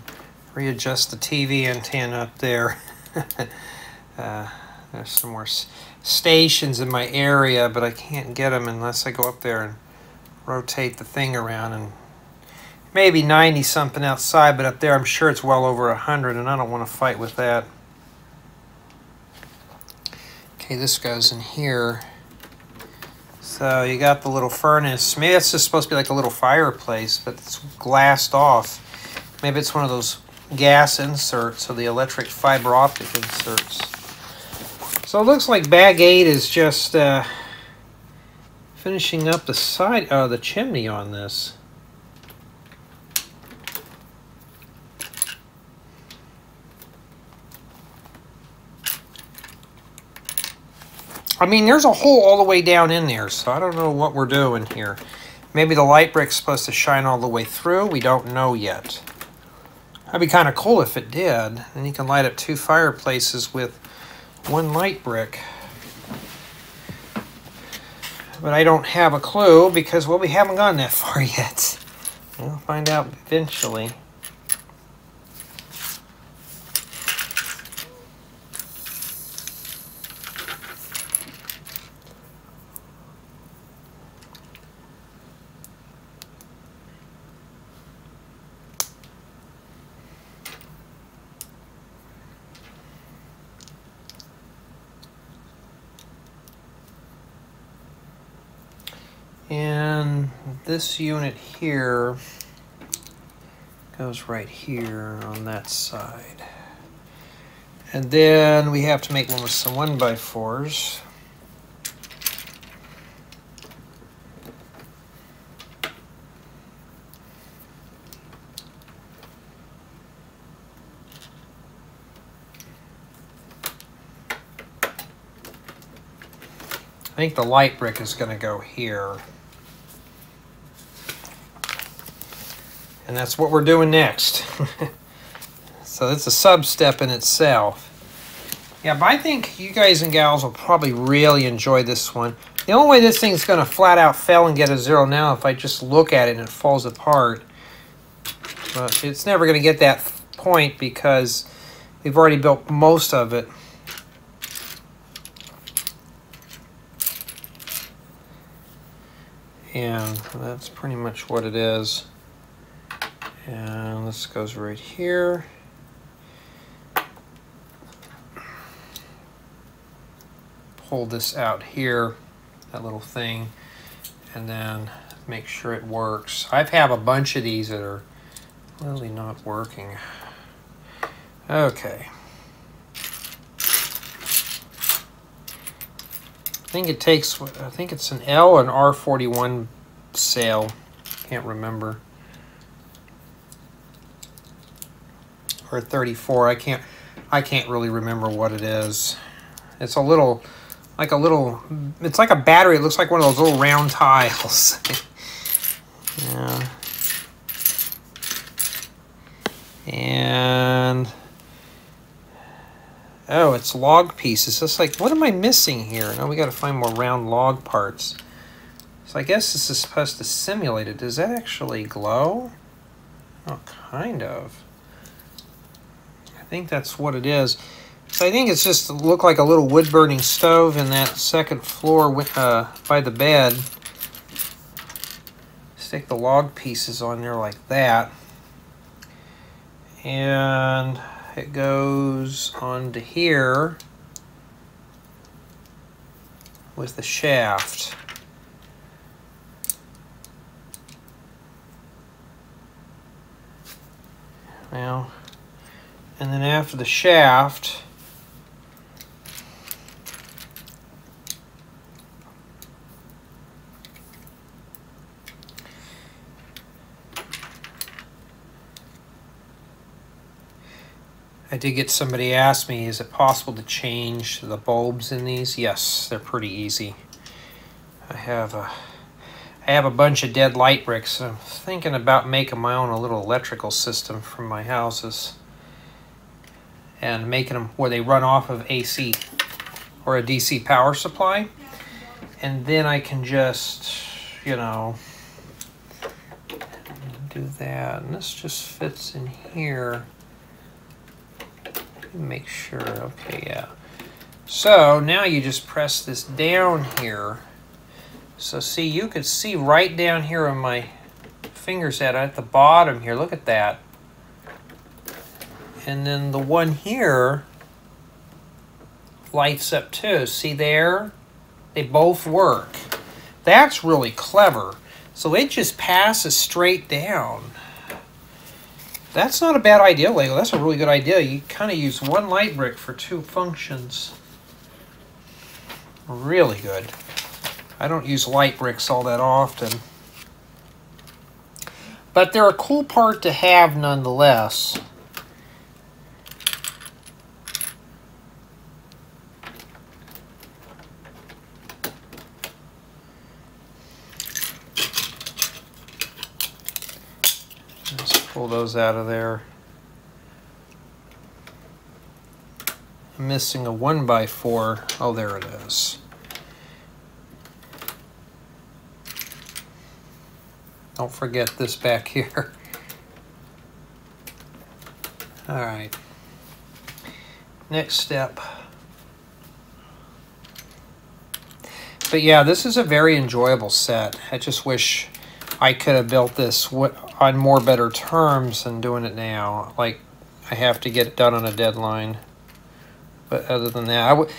readjust the TV antenna up there. There's some more stations in my area, but I can't get them unless I go up there and rotate the thing around. And maybe 90-something outside, but up there I'm sure it's well over 100, and I don't want to fight with that. Okay, this goes in here. So you got the little furnace. Maybe that's just supposed to be like a little fireplace, but it's glassed off. Maybe it's one of those gas inserts or the electric fiber optic inserts. So it looks like bag 8 is just finishing up the side of the chimney on this. I mean, there's a hole all the way down in there, so I don't know what we're doing here. Maybe the light brick's supposed to shine all the way through. We don't know yet. That'd be kind of cool if it did. Then you can light up 2 fireplaces with 1 light brick. But I don't have a clue because, well, we haven't gone that far yet. We'll find out eventually. And this unit here goes right here on that side. And then we have to make one with some 1x4s. I think the light brick is going to go here. And that's what we're doing next. So it's a sub-step in itself. Yeah, but I think you guys and gals will probably really enjoy this one. The only way this thing's going to flat out fail and get a 0 now if I just look at it and it falls apart. But it's never going to get that point because we've already built most of it. And that's pretty much what it is. And this goes right here. Pull this out here, that little thing, and then make sure it works. I have a bunch of these that are really not working. Okay. I think it's an L and R41 sail. Can't remember. Or 34. I can't really remember what it is. It's it's like a battery. It looks like one of those little round tiles. Yeah. And oh, it's log pieces. It's like, what am I missing here? Now we got to find more round log parts. So I guess this is supposed to simulate it. Does that actually glow? Oh, kind of. I think that's what it is. So I think it's just look like a little wood-burning stove in that second floor with, by the bed. Stick the log pieces on there like that. And it goes on to here. with the shaft. Now, and then after the shaft, I did get somebody ask me, is it possible to change the bulbs in these? Yes, they're pretty easy. I have a bunch of dead light bricks, and I'm thinking about making my own little electrical system from my houses and making them where they run off of AC or a DC power supply, and then I can just, you know, do that. And this just fits in here. Make sure, okay, yeah. So now you just press this down here. So see, you could see right down here on my fingers at the bottom here. Look at that. And then the one here lights up too. See there? They both work. That's really clever. So it just passes straight down. That's not a bad idea, Lego. That's a really good idea. You kind of use one light brick for two functions. Really good. I don't use light bricks all that often. But they're a cool part to have nonetheless. Pull those out of there. I'm missing a 1x4. Oh, there it is. Don't forget this back here. All right. Next step. But yeah, this is a very enjoyable set. I just wish I could have built this on more better terms than doing it now. Like, I have to get it done on a deadline. But other than that, I would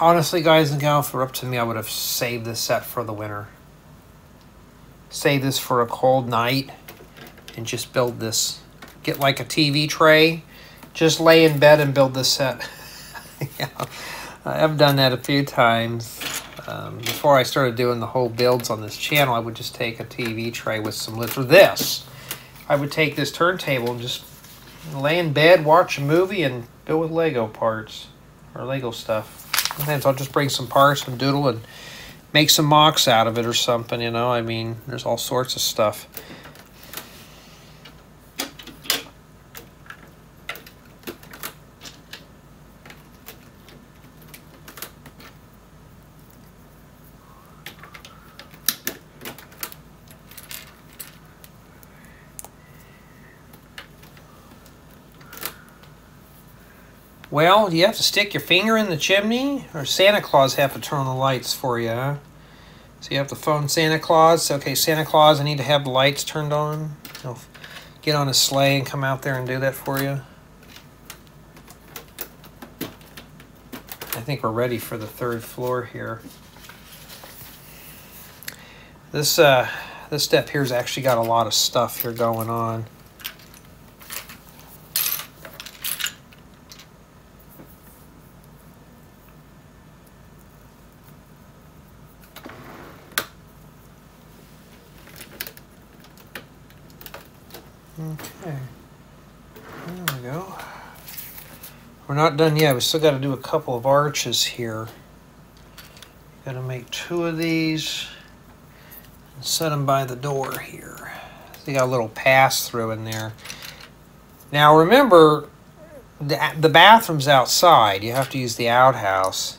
honestly, guys and gals, if it were up to me, I would have saved this set for the winter. Save this for a cold night and just build this. Get like a TV tray, just lay in bed and build this set. Yeah, I've done that a few times. Before I started doing the whole builds on this channel, I would just take a TV tray with some lids, or this. I would take this turntable and just lay in bed, watch a movie, and build with Lego parts, or Lego stuff. Sometimes I'll just bring some parts and doodle and make some mocks out of it or something, you know. I mean, there's all sorts of stuff. Well, do you have to stick your finger in the chimney? Or Santa Claus have to turn on the lights for you, huh? So you have to phone Santa Claus. Okay, Santa Claus, I need to have the lights turned on. He'll get on a sleigh and come out there and do that for you. I think we're ready for the third floor here. This step here's actually got a lot of stuff here going on. Okay, there we go. We're not done yet. We still got to do a couple of arches here. Got to make two of these and set them by the door here. They got a little pass through in there. Now remember, the bathroom's outside. You have to use the outhouse.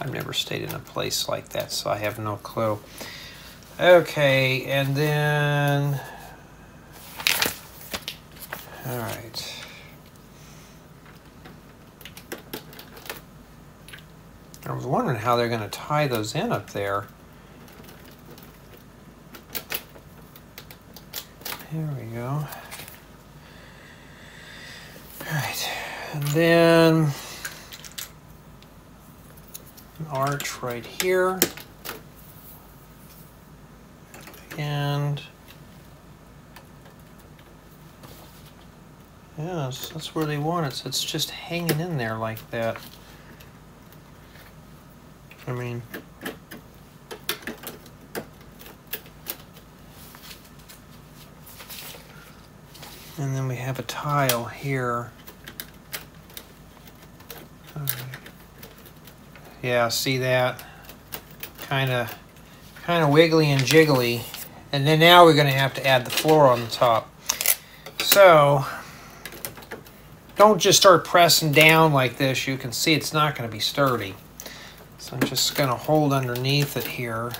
I've never stayed in a place like that, so I have no clue. Okay, and then. All right. I was wondering how they're going to tie those in up there. There we go. All right. And then an arch right here. And yes, that's where they want it. So it's just hanging in there like that. I mean, and then we have a tile here. Yeah, see that? Kind of wiggly and jiggly. And then now we're going to have to add the floor on the top. So don't just start pressing down like this. You can see it's not going to be sturdy. So I'm just going to hold underneath it here.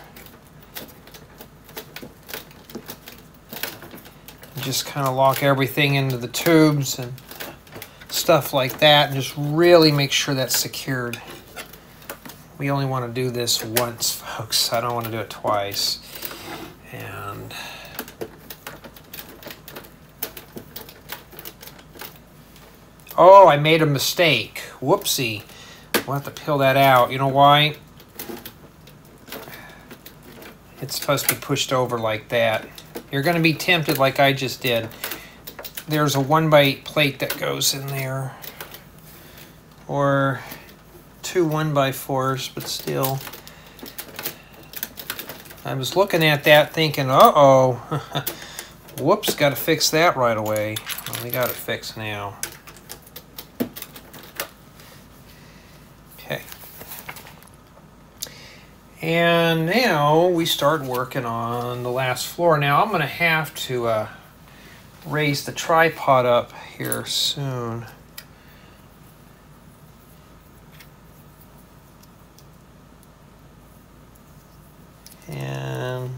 Just kind of lock everything into the tubes and stuff like that, and just really make sure that's secured. We only want to do this once, folks. I don't want to do it twice. And oh, I made a mistake. Whoopsie. We'll have to peel that out. You know why? It's supposed to be pushed over like that. You're going to be tempted like I just did. There's a 1x8 plate that goes in there, or two 1x4s, but still. I was looking at that thinking, uh-oh, whoops, got to fix that right away. Well, we got it fixed now. Okay. And now we start working on the last floor. Now I'm going to have to raise the tripod up here soon. And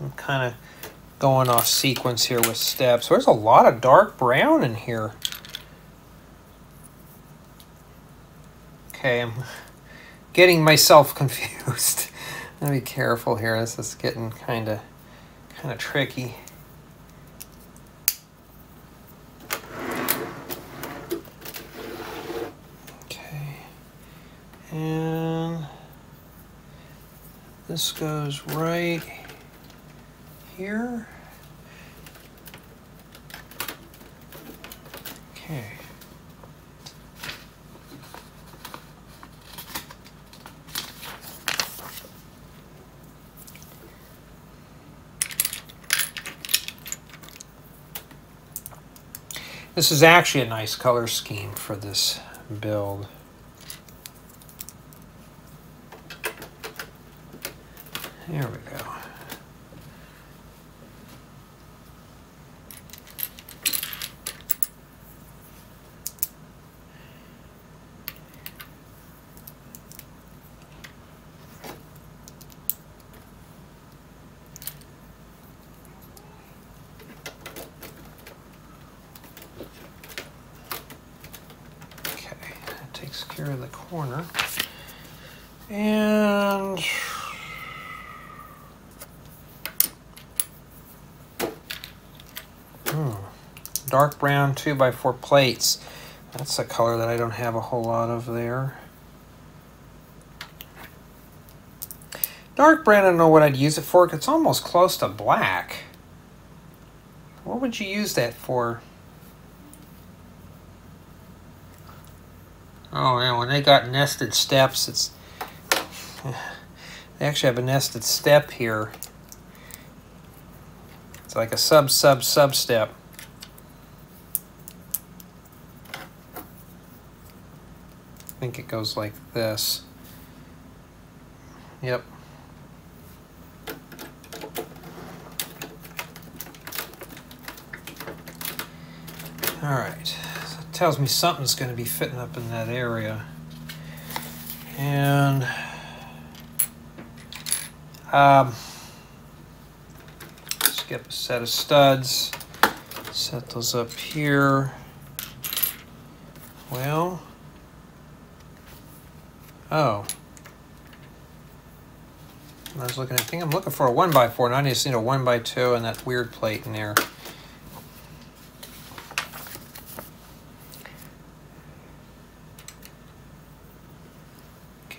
I'm kind of going off sequence here with steps. There's a lot of dark brown in here. Okay, I'm getting myself confused. Let me be careful here. This is getting kind of tricky. And this goes right here. Okay. This is actually a nice color scheme for this build. There we go. Okay, that takes care of the corner. And dark brown 2x4 plates. That's a color that I don't have a whole lot of there. Dark brown, I don't know what I'd use it for. It's almost close to black. What would you use that for? Oh, yeah, when they got nested steps, it's... They actually have a nested step here. It's like a sub-sub-sub step. I think it goes like this. Yep. All right. So it tells me something's going to be fitting up in that area. And skip a set of studs. Set those up here. Well. Oh. I was looking, I think I'm looking for a 1x4, and I just need a 1x2 and that weird plate in there.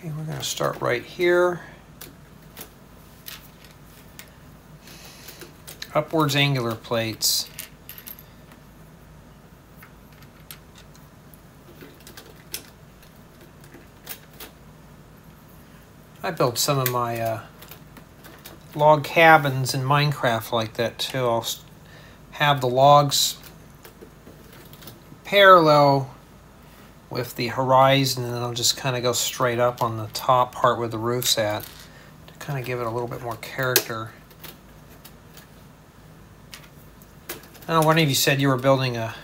Okay, we're going to start right here. Upwards angular plates. I built some of my log cabins in Minecraft like that too. I'll have the logs parallel with the horizon, and then I'll just kind of go straight up on the top part where the roof's at to kind of give it a little bit more character. I don't know, one of you said you were building a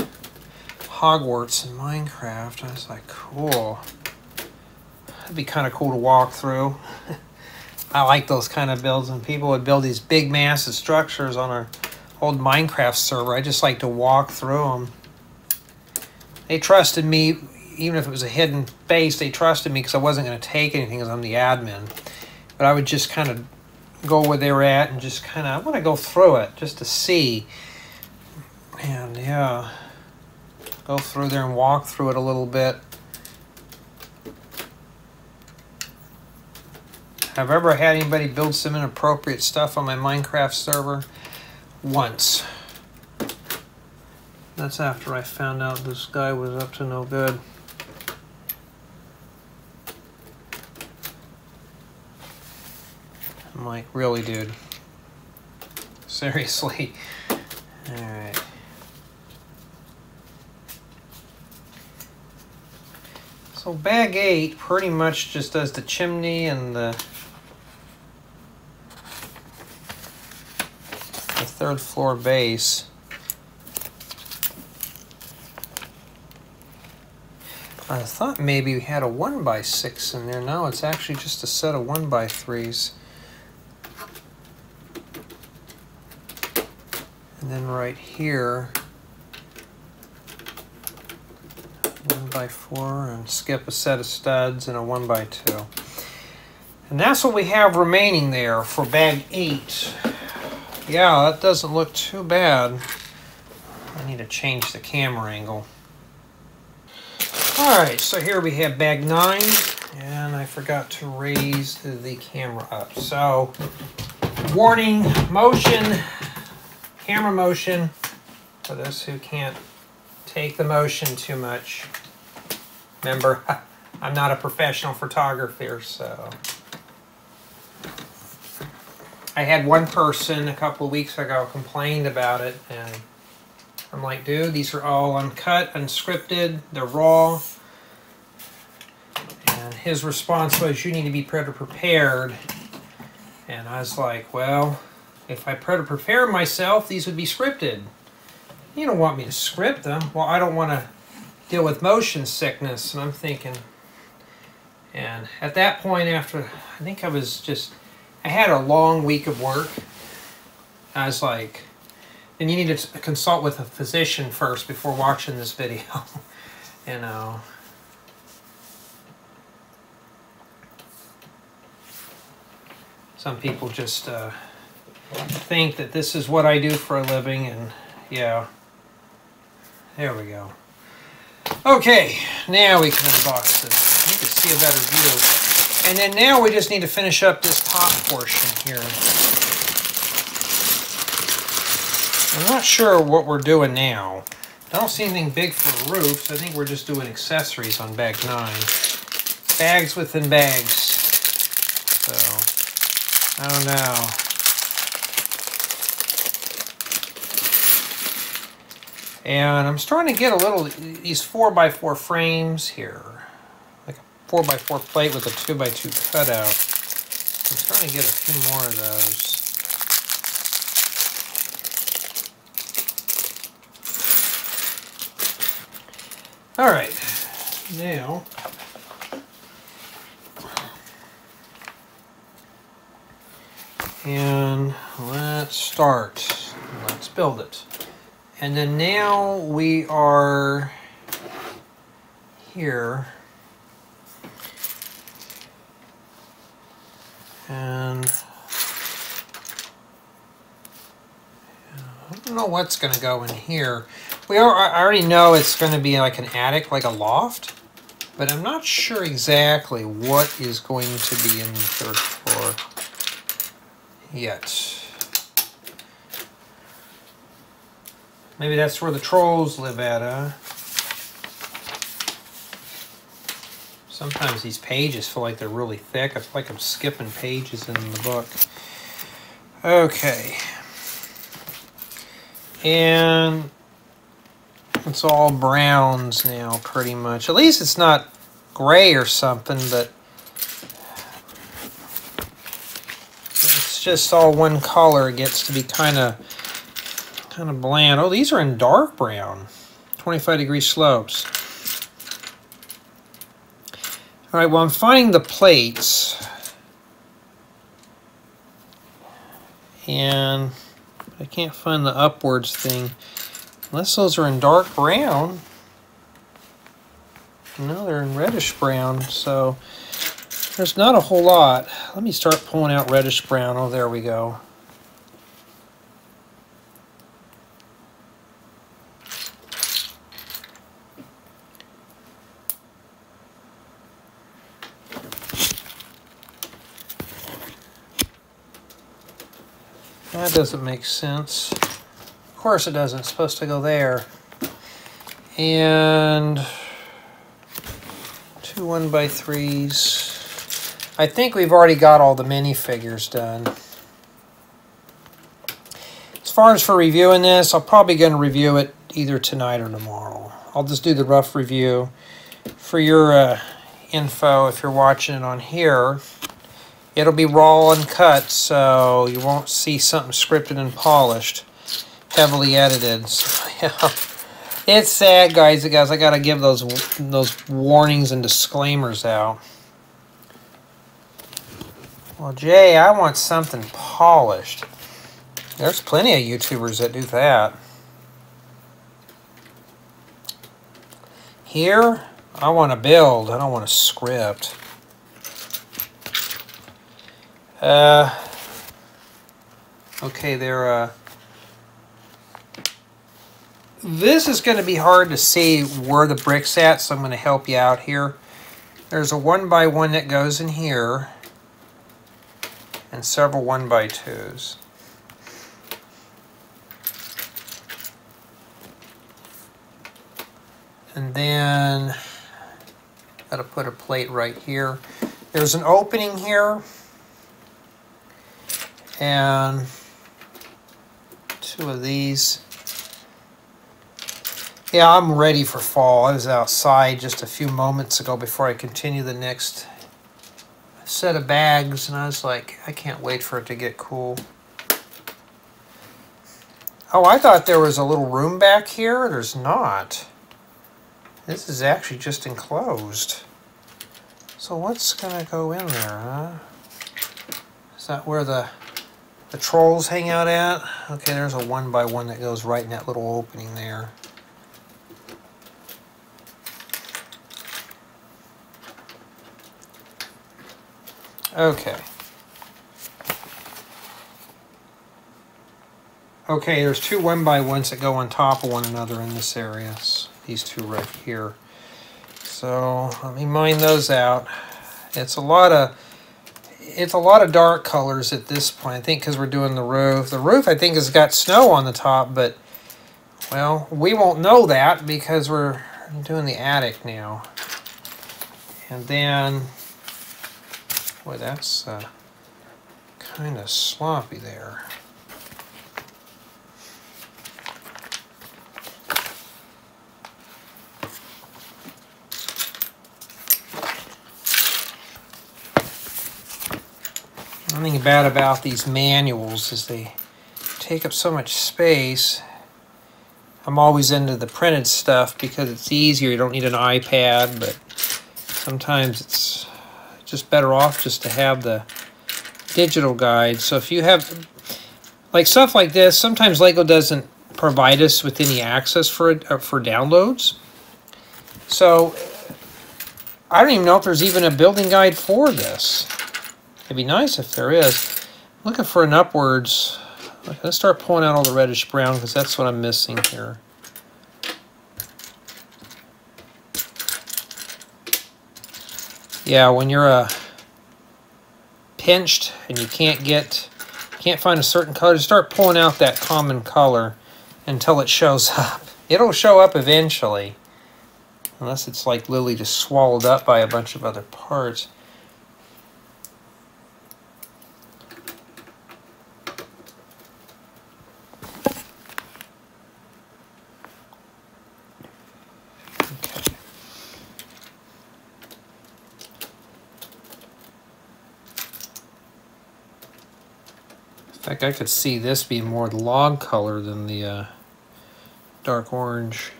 Hogwarts in Minecraft. I was like, cool. That'd be kind of cool to walk through. I like those kind of builds when people would build these big massive structures on our old Minecraft server. I just like to walk through them. They trusted me, even if it was a hidden base, they trusted me because I wasn't going to take anything because I'm the admin. But I would just kind of go where they were at and just kind of, I want to go through it just to see. And yeah, go through there and walk through it a little bit. Have I ever had anybody build some inappropriate stuff on my Minecraft server? Once. That's after I found out this guy was up to no good. I'm like, really, dude? Seriously? Alright. So bag 8 pretty much just does the chimney and the third floor base. I thought maybe we had a 1x6 in there. No, it's actually just a set of 1x3s. And then right here, 1x4, and skip a set of studs and a 1x2. And that's what we have remaining there for bag 8. Yeah, that doesn't look too bad. I need to change the camera angle. Alright, so here we have bag 9, and I forgot to raise the camera up. So, warning, motion, camera motion, for those who can't take the motion too much. Remember, I'm not a professional photographer, so... I had one person a couple of weeks ago complained about it, and I'm like, dude, these are all uncut, unscripted, they're raw. And his response was, you need to be prepared. And I was like, well, if I prepare myself, these would be scripted. You don't want me to script them. Well, I don't want to deal with motion sickness. And I'm thinking, and at that point, after, I think I was just... I had a long week of work. I was like, and you need to consult with a physician first before watching this video. You know. Some people just think that this is what I do for a living, and yeah. There we go. Okay, now we can unbox this. You can see a better view. And then now we just need to finish up this top portion here. I'm not sure what we're doing now. I don't see anything big for roofs. I think we're just doing accessories on bag 9. Bags within bags. So, I don't know. And I'm starting to get a little, these 4x4 frames here. 4x4 plate with a 2x2 cutout. I'm starting to get a few more of those. Alright, now and let's start. Let's build it. And then now we are here. And I don't know what's going to go in here. I already know it's going to be like an attic, like a loft. but I'm not sure exactly what is going to be in the third floor yet. Maybe that's where the trolls live at, huh? Sometimes these pages feel like they're really thick. I feel like I'm skipping pages in the book. Okay. And it's all browns now, pretty much. At least it's not gray or something, but it's just all one color. It gets to be kind of bland. Oh, these are in dark brown. 25-degree slopes. All right, well, I'm finding the plates. And I can't find the upwards thing. Unless those are in dark brown. No, they're in reddish brown, so there's not a whole lot. Let me start pulling out reddish brown. Oh, there we go. That doesn't make sense. Of course it doesn't. It's supposed to go there. And 2 1x3s. I think we've already got all the minifigures done. As far as for reviewing this, I'm probably going to review it either tonight or tomorrow. I'll just do the rough review. For your info, if you're watching it on here, it'll be raw and cut, so you won't see something scripted and polished, heavily edited. So, yeah. It's sad, guys. I gotta give those warnings and disclaimers out. Well, Jay, I want something polished. There's plenty of YouTubers that do that. Here, I want to build. I don't want to script. Okay, they're, this is going to be hard to see where the brick's at, so I'm going to help you out here. There's a 1x1 that goes in here, and several 1x2s. And then, gotta put a plate right here. There's an opening here. And two of these. Yeah, I'm ready for fall. I was outside just a few moments ago before I continue the next set of bags, and I was like, I can't wait for it to get cool. Oh, I thought there was a little room back here. There's not. This is actually just enclosed. So what's going to go in there, huh? Is that where the trolls hang out at? Okay, there's a 1x1 that goes right in that little opening there. Okay. Okay, there's two 1x1s that go on top of one another in this area. These two right here. So let me mine those out. It's a lot of dark colors at this point, I think, because we're doing the roof. The roof, I think, has got snow on the top, but, well, we won't know that because we're doing the attic now. And then, boy, that's kind of sloppy there. Something bad about these manuals is they take up so much space. I'm always into the printed stuff because it's easier. You don't need an iPad, but sometimes it's just better off just to have the digital guide. So if you have like stuff like this, sometimes LEGO doesn't provide us with any access for downloads. So I don't even know if there's even a building guide for this. It'd be nice if there is. I'm looking for an upwards. Let's start pulling out all the reddish brown because that's what I'm missing here. yeah, when you're pinched and you can't find a certain color, start pulling out that common color until it shows up. It'll show up eventually, unless it's like Lily just swallowed up by a bunch of other parts. In fact, I could see this being more log color than the dark orange.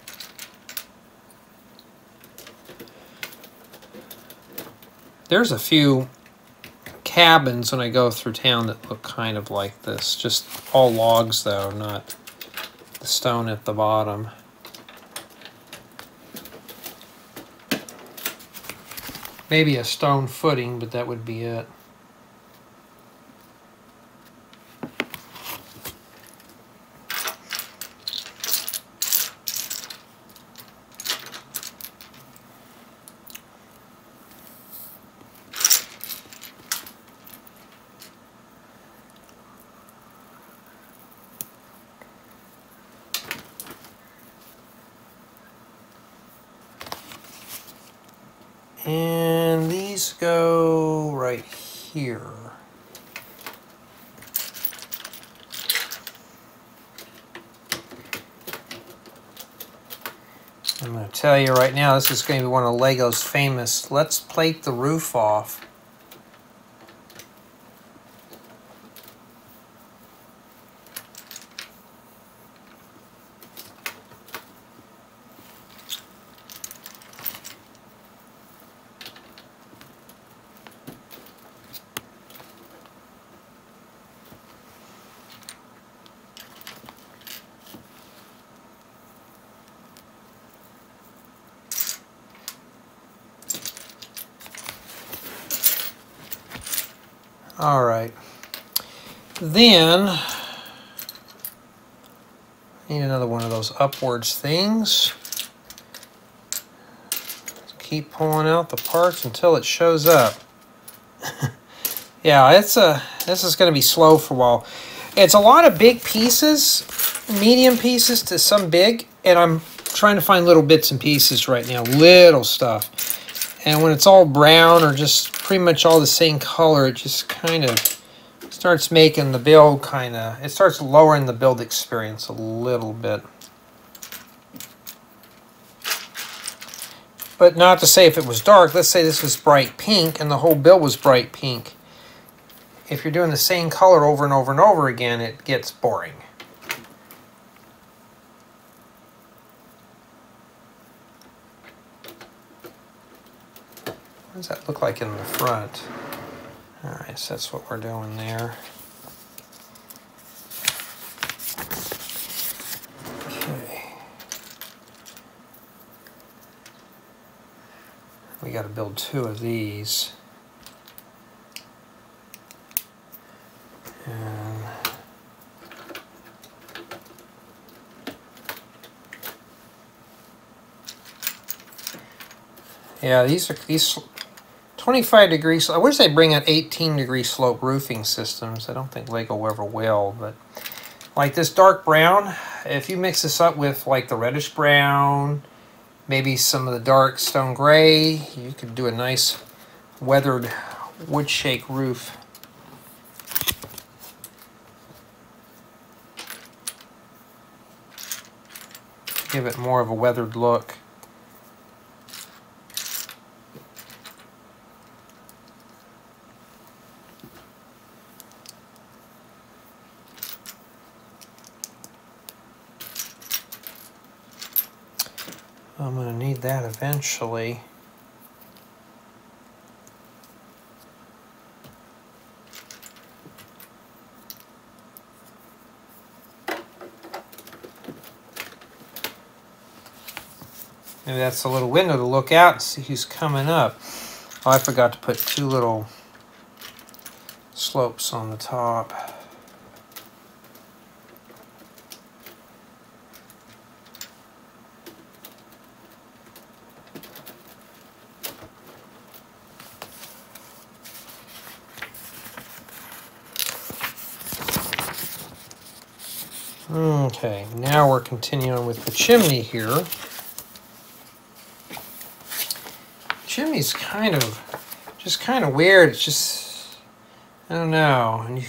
There's a few cabins when I go through town that look kind of like this. Just all logs, though, not the stone at the bottom. Maybe a stone footing, but that would be it. And these go right here. I'm going to tell you right now, this is going to be one of LEGO's famous, let's plate the roof off. All right, then I need another one of those upwards things. Keep pulling out the parts until it shows up. Yeah, it's a, this is going to be slow for a while. It's a lot of big pieces, medium pieces to some big, and I'm trying to find little bits and pieces right now, little stuff. And when it's all brown or just pretty much all the same color, it just kind of starts making the build kind of, it starts lowering the build experience a little bit. But not to say if it was dark, let's say this was bright pink and the whole build was bright pink. If you're doing the same color over and over and over again, it gets boring. What does that look like in the front? All right, so that's what we're doing there. Okay. We got to build two of these. And yeah, these 25 degrees, I wish they'd bring out 18-degree slope roofing systems. I don't think LEGO ever will, but like this dark brown, if you mix this up with like the reddish brown, maybe some of the dark stone gray, you could do a nice weathered wood shake roof. Give it more of a weathered look. I'm going to need that eventually. Maybe that's a little window to look out and see who's coming up. Oh, I forgot to put two little slopes on the top. Okay, now we're continuing with the chimney here. Chimney's kind of weird. It's just, I don't know. And you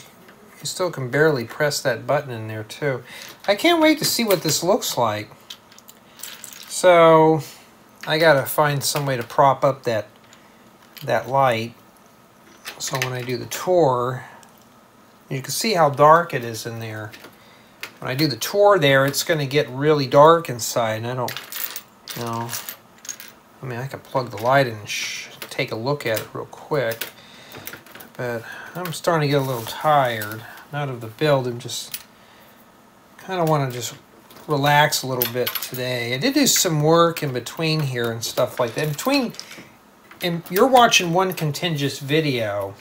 still can barely press that button in there too. I can't wait to see what this looks like. So I gotta find some way to prop up that light. So when I do the tour, you can see how dark it is in there. When I do the tour there, it's gonna get really dark inside, and I don't, you know. I mean, I could plug the light in and take a look at it real quick, but I'm starting to get a little tired, not of the build, I'm just kind of want to just relax a little bit today. I did do some work in between here and stuff like that. And you're watching one contiguous video,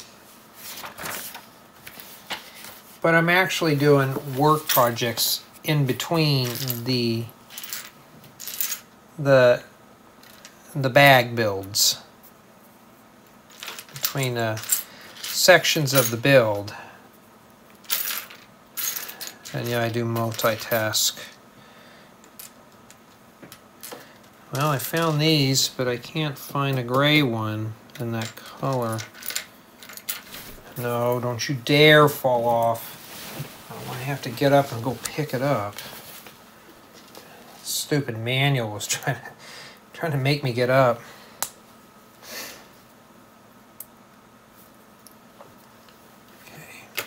but I'm actually doing work projects in between the bag builds, between sections of the build. And yeah, I do multitask. Well, I found these, but I can't find a gray one in that color. No, don't you dare fall off. I want to have to get up and go pick it up. Stupid manual was trying to make me get up. Okay.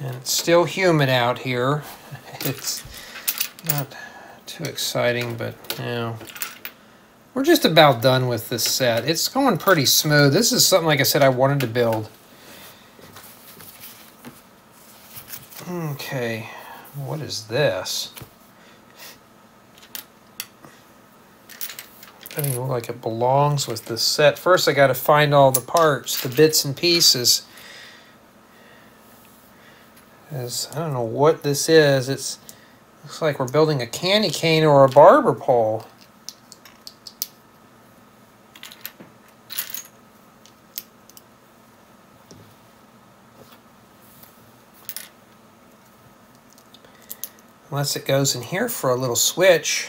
And it's still humid out here. It's not too exciting, but you know, we're just about done with this set. It's going pretty smooth. This is something, like I said, I wanted to build. Okay. What is this? It doesn't look like it belongs with this set. First, I got to find all the parts, the bits and pieces. I don't know what this is. It looks like we're building a candy cane or a barber pole. Unless it goes in here for a little switch.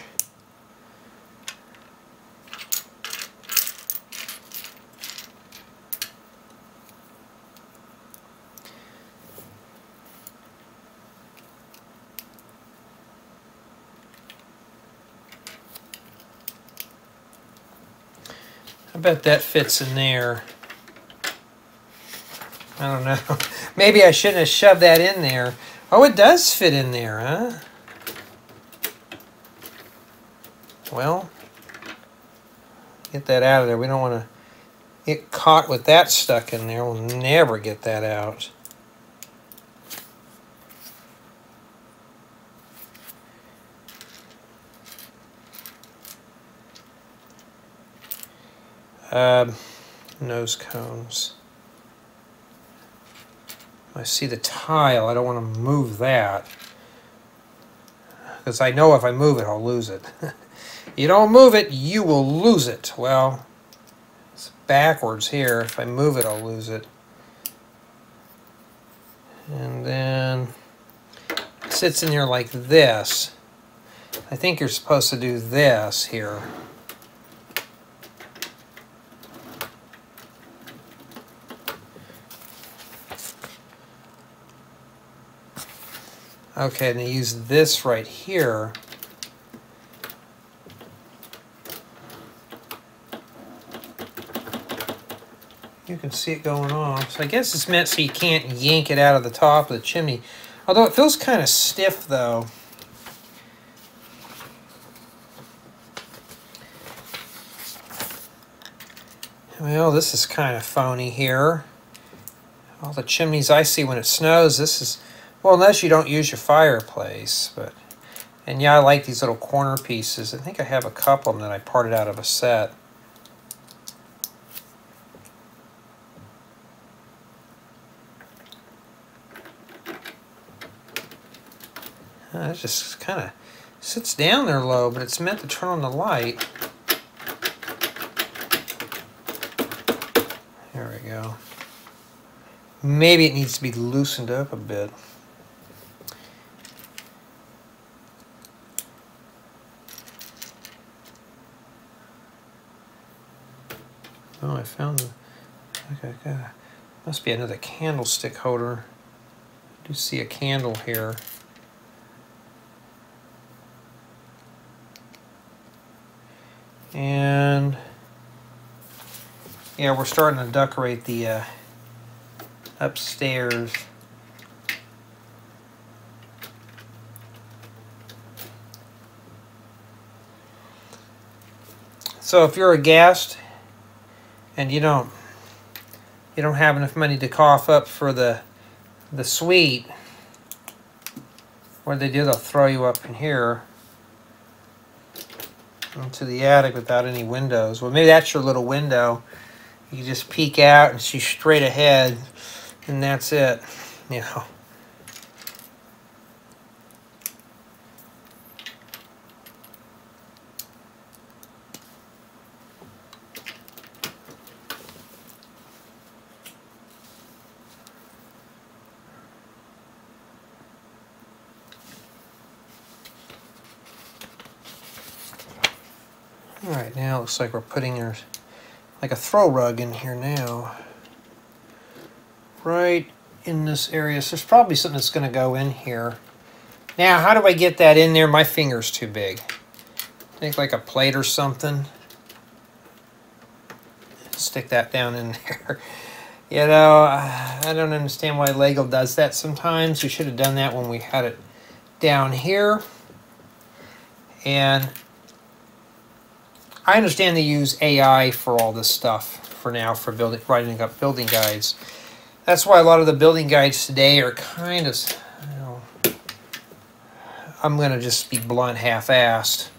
I bet that fits in there. I don't know. Maybe I shouldn't have shoved that in there. Oh, it does fit in there, huh? Well, get that out of there. We don't want to get caught with that stuck in there. We'll never get that out. Nose cones. I see the tile. I don't want to move that, because I know if I move it, I'll lose it. You don't move it, you will lose it. Well, it's backwards here. If I move it, I'll lose it. And then it sits in here like this. I think you're supposed to do this here. Okay, and they use this right here. You can see it going off. So I guess it's meant so you can't yank it out of the top of the chimney. Although it feels kind of stiff, though. Well, this is kind of phony here. All the chimneys I see when it snows, this is... Well, unless you don't use your fireplace, but... And yeah, I like these little corner pieces. I think I have a couple of them that I parted out of a set. It just kind of sits down there low, but it's meant to turn on the light. There we go. Maybe it needs to be loosened up a bit. Oh, I found the... Okay, God. Must be another candlestick holder. I do see a candle here. And... yeah, we're starting to decorate the upstairs. So if you're a guest and you don't have enough money to cough up for the suite, what they'll throw you up in here into the attic without any windows. Well, maybe that's your little window. You just peek out and see straight ahead, and that's it, you know. All right, now it looks like we're putting our... like a throw rug in here now, right in this area. So there's probably something that's going to go in here. Now, how do I get that in there? My finger's too big. Take like a plate or something. Stick that down in there. You know, I don't understand why LEGO does that sometimes. We should have done that when we had it down here. And I understand they use AI for all this stuff for now, for building, writing up building guides. That's why a lot of the building guides today are kind of, you know, I'm going to just be blunt, half-assed.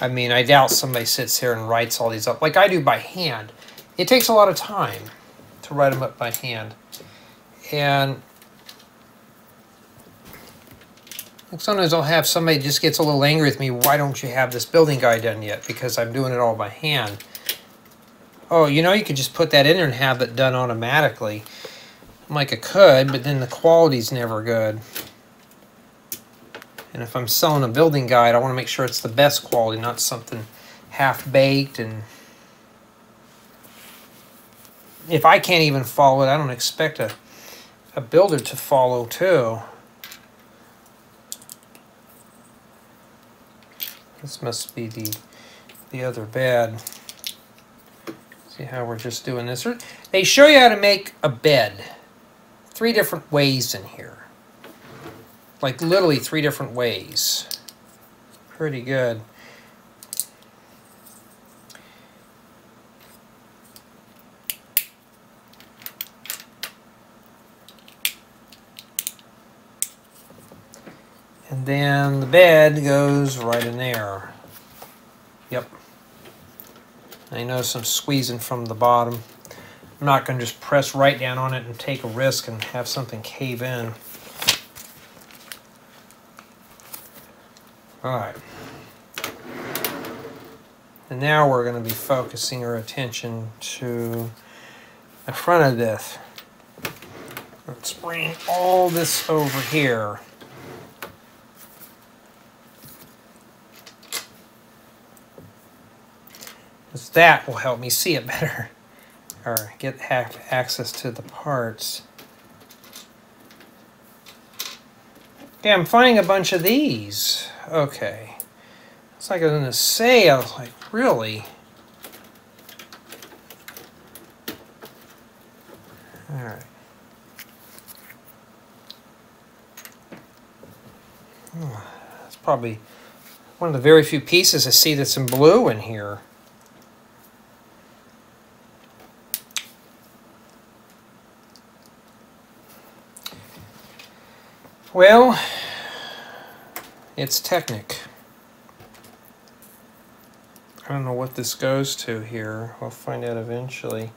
I mean, I doubt somebody sits here and writes all these up like I do by hand. It takes a lot of time to write them up by hand. And sometimes I'll have somebody just gets a little angry with me. Why don't you have this building guide done yet? Because I'm doing it all by hand. Oh, you know, you could just put that in there and have it done automatically. I'm like, I could, but then the quality's never good. And if I'm selling a building guide, I want to make sure it's the best quality, not something half-baked. And if I can't even follow it, I don't expect a builder to follow, too. This must be the other bed. See how we're just doing this? They show you how to make a bed. 3 different ways in here. Like literally 3 different ways. Pretty good. And then the bed goes right in there. Yep. I notice I'm squeezing from the bottom. I'm not going to just press right down on it and take a risk and have something cave in. Alright. And now we're going to be focusing our attention to the front of this. Let's bring all this over here. That will help me see it better, or get access to the parts. Yeah, I'm finding a bunch of these. Okay. It's like I was going to say, I was like, really? All right. That's probably one of the very few pieces I see that's in blue in here. Well, it's Technic. I don't know what this goes to here. We'll find out eventually.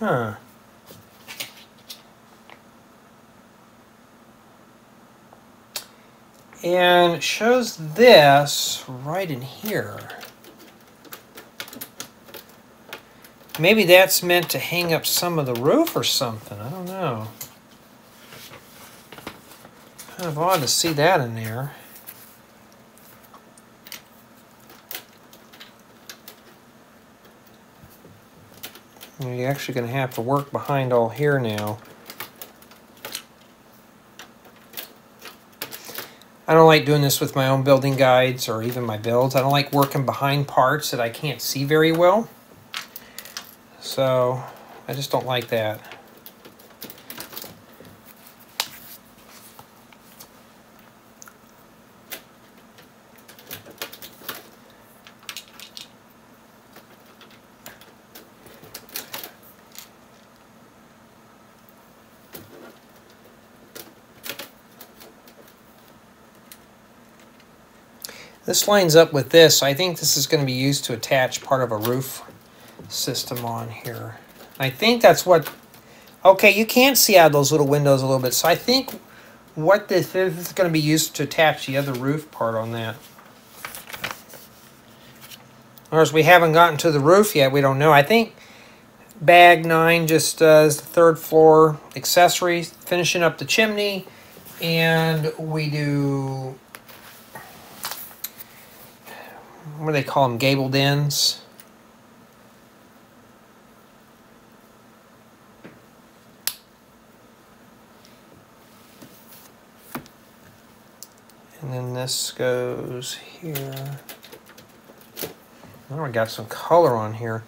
Huh. And it shows this right in here. Maybe that's meant to hang up some of the roof or something. I don't know. Kind of odd to see that in there. You're actually going to have to work behind all here now. I don't like doing this with my own building guides or even my builds. I don't like working behind parts that I can't see very well. So, I just don't like that. This lines up with this. I think this is going to be used to attach part of a roof system on here. I think that's what... Okay, you can see out of those little windows a little bit. So I think what this is going to be used to attach the other roof part on that. Whereas we haven't gotten to the roof yet. We don't know. I think bag 9 just does the third floor accessories, finishing up the chimney. And we do... What do they call them? Gabled ends. And then this goes here. Now we got some color on here.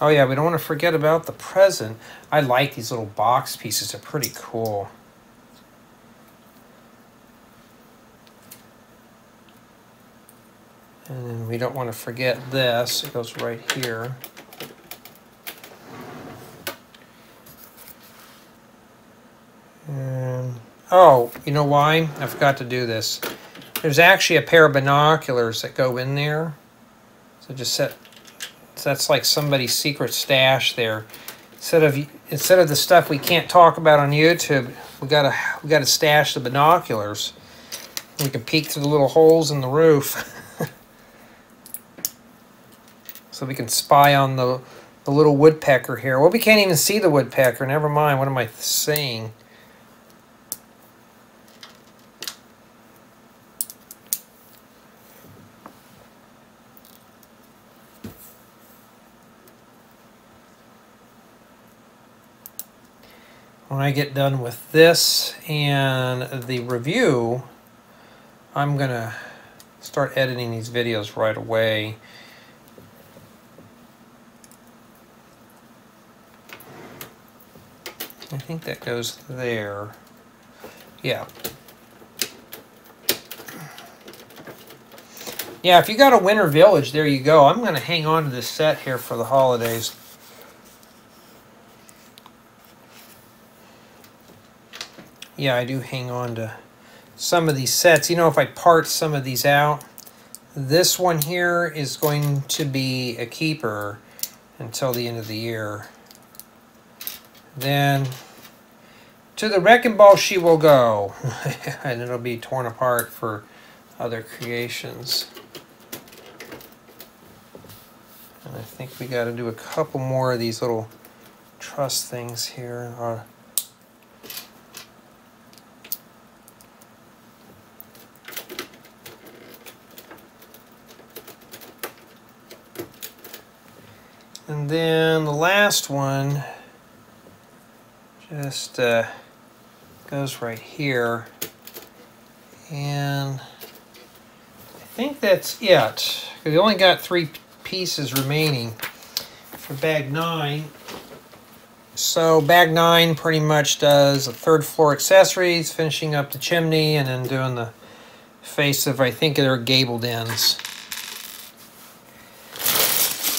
Oh yeah, we don't want to forget about the present. I like these little box pieces. They're pretty cool. And then we don't want to forget this. It goes right here. And, oh, you know why? I forgot to do this. There's actually a pair of binoculars that go in there. So just set. So that's like somebody's secret stash there. Instead of the stuff we can't talk about on YouTube, we gotta stash the binoculars. We can peek through the little holes in the roof. So we can spy on the little woodpecker here. Well, we can't even see the woodpecker. Never mind. What am I saying? When I get done with this and the review, I'm going to start editing these videos right away. I think that goes there. Yeah. Yeah, if you got a winter village, there you go. I'm going to hang on to this set here for the holidays. Yeah, I do hang on to some of these sets. You know, if I part some of these out, this one here is going to be a keeper until the end of the year. Then to the wrecking ball she will go, and it'll be torn apart for other creations. And I think we got to do a couple more of these little truss things here. And then the last one just goes right here, and I think that's it. We only got 3 pieces remaining for bag 9. So bag 9 pretty much does the third floor accessories, finishing up the chimney, and then doing the face of, I think they're gabled ends.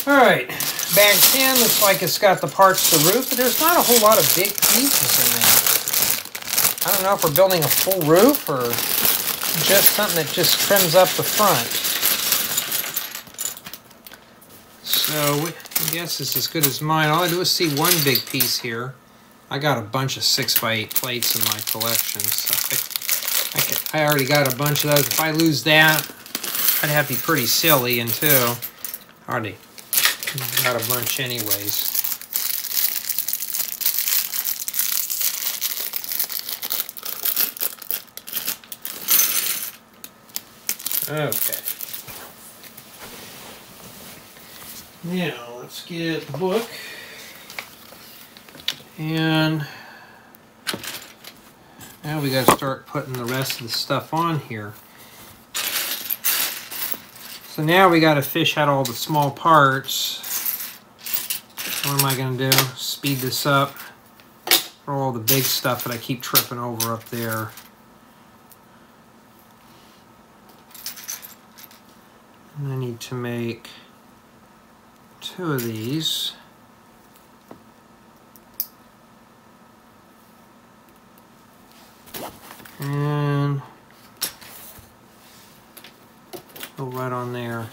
All right. Bag 10 looks like it's got the parts to the roof, but there's not a whole lot of big pieces in there. I don't know if we're building a full roof or just something that just trims up the front. So guess it's as good as mine. All I do is see one big piece here. I got a bunch of 6x8 plates in my collection, so I already got a bunch of those. If I lose that, I'd have to be pretty silly, and too, already got a bunch anyways. Okay. Now, let's get the book. And now we got to start putting the rest of the stuff on here. So now we got to fish out all the small parts. What am I going to do? Speed this up. Throw all the big stuff that I keep tripping over up there. I need to make 2 of these. And go right on there.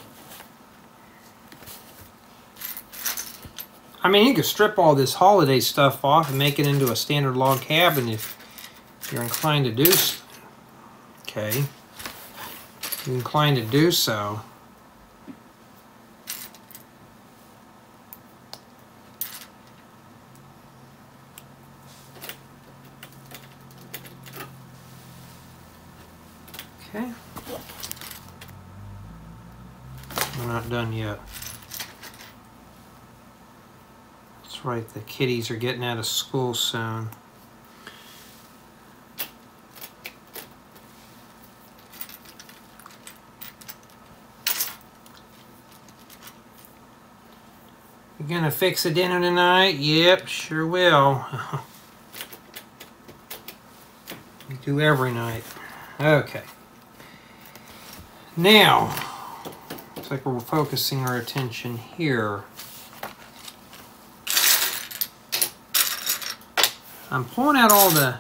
I mean, you could strip all this holiday stuff off and make it into a standard log cabin if you're inclined to do so. Okay. If you're inclined to do so. Done yet. That's right, the kitties are getting out of school soon. You gonna fix a dinner tonight? Yep, sure will. We do every night. Okay. Now, looks like we're focusing our attention here. I'm pulling out all the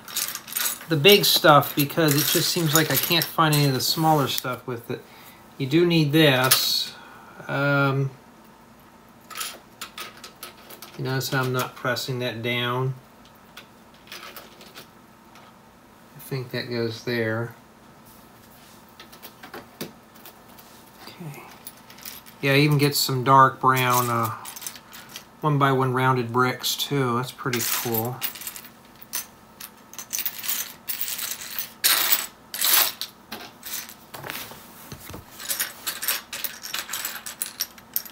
big stuff because it just seems like I can't find any of the smaller stuff with it. You do need this. You notice how I'm not pressing that down? I think that goes there. Yeah, even get some dark brown 1x1 rounded bricks too. That's pretty cool.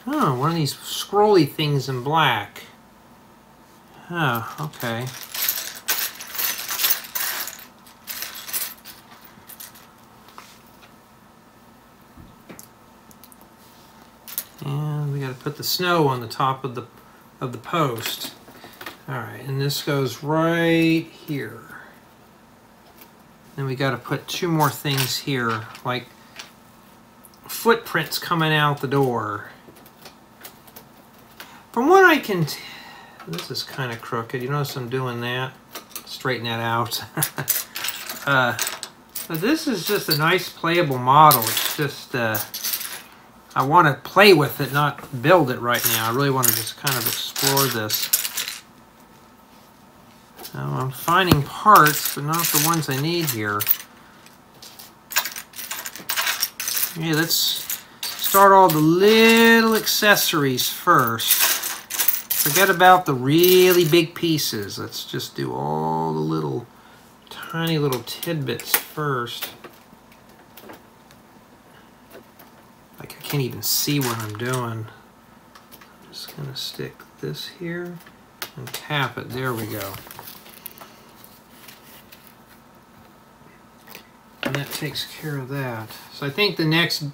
Oh, one of these scrolly things in black. Huh, okay. Put the snow on the top of the post. All right, and this goes right here. Then we got to put 2 more things here, like footprints coming out the door. From what I can, this is kind of crooked. You notice I'm doing that, straighten that out. But this is just a nice playable model. It's just. I want to play with it, not build it right now. I really want to just kind of explore this. So I'm finding parts, but not the ones I need here. Okay, let's start all the little accessories first. Forget about the really big pieces. Let's just do all the little, tiny little tidbits first. Can't even see what I'm doing. I'm just gonna stick this here and tap it. There we go. And that takes care of that. So I think the next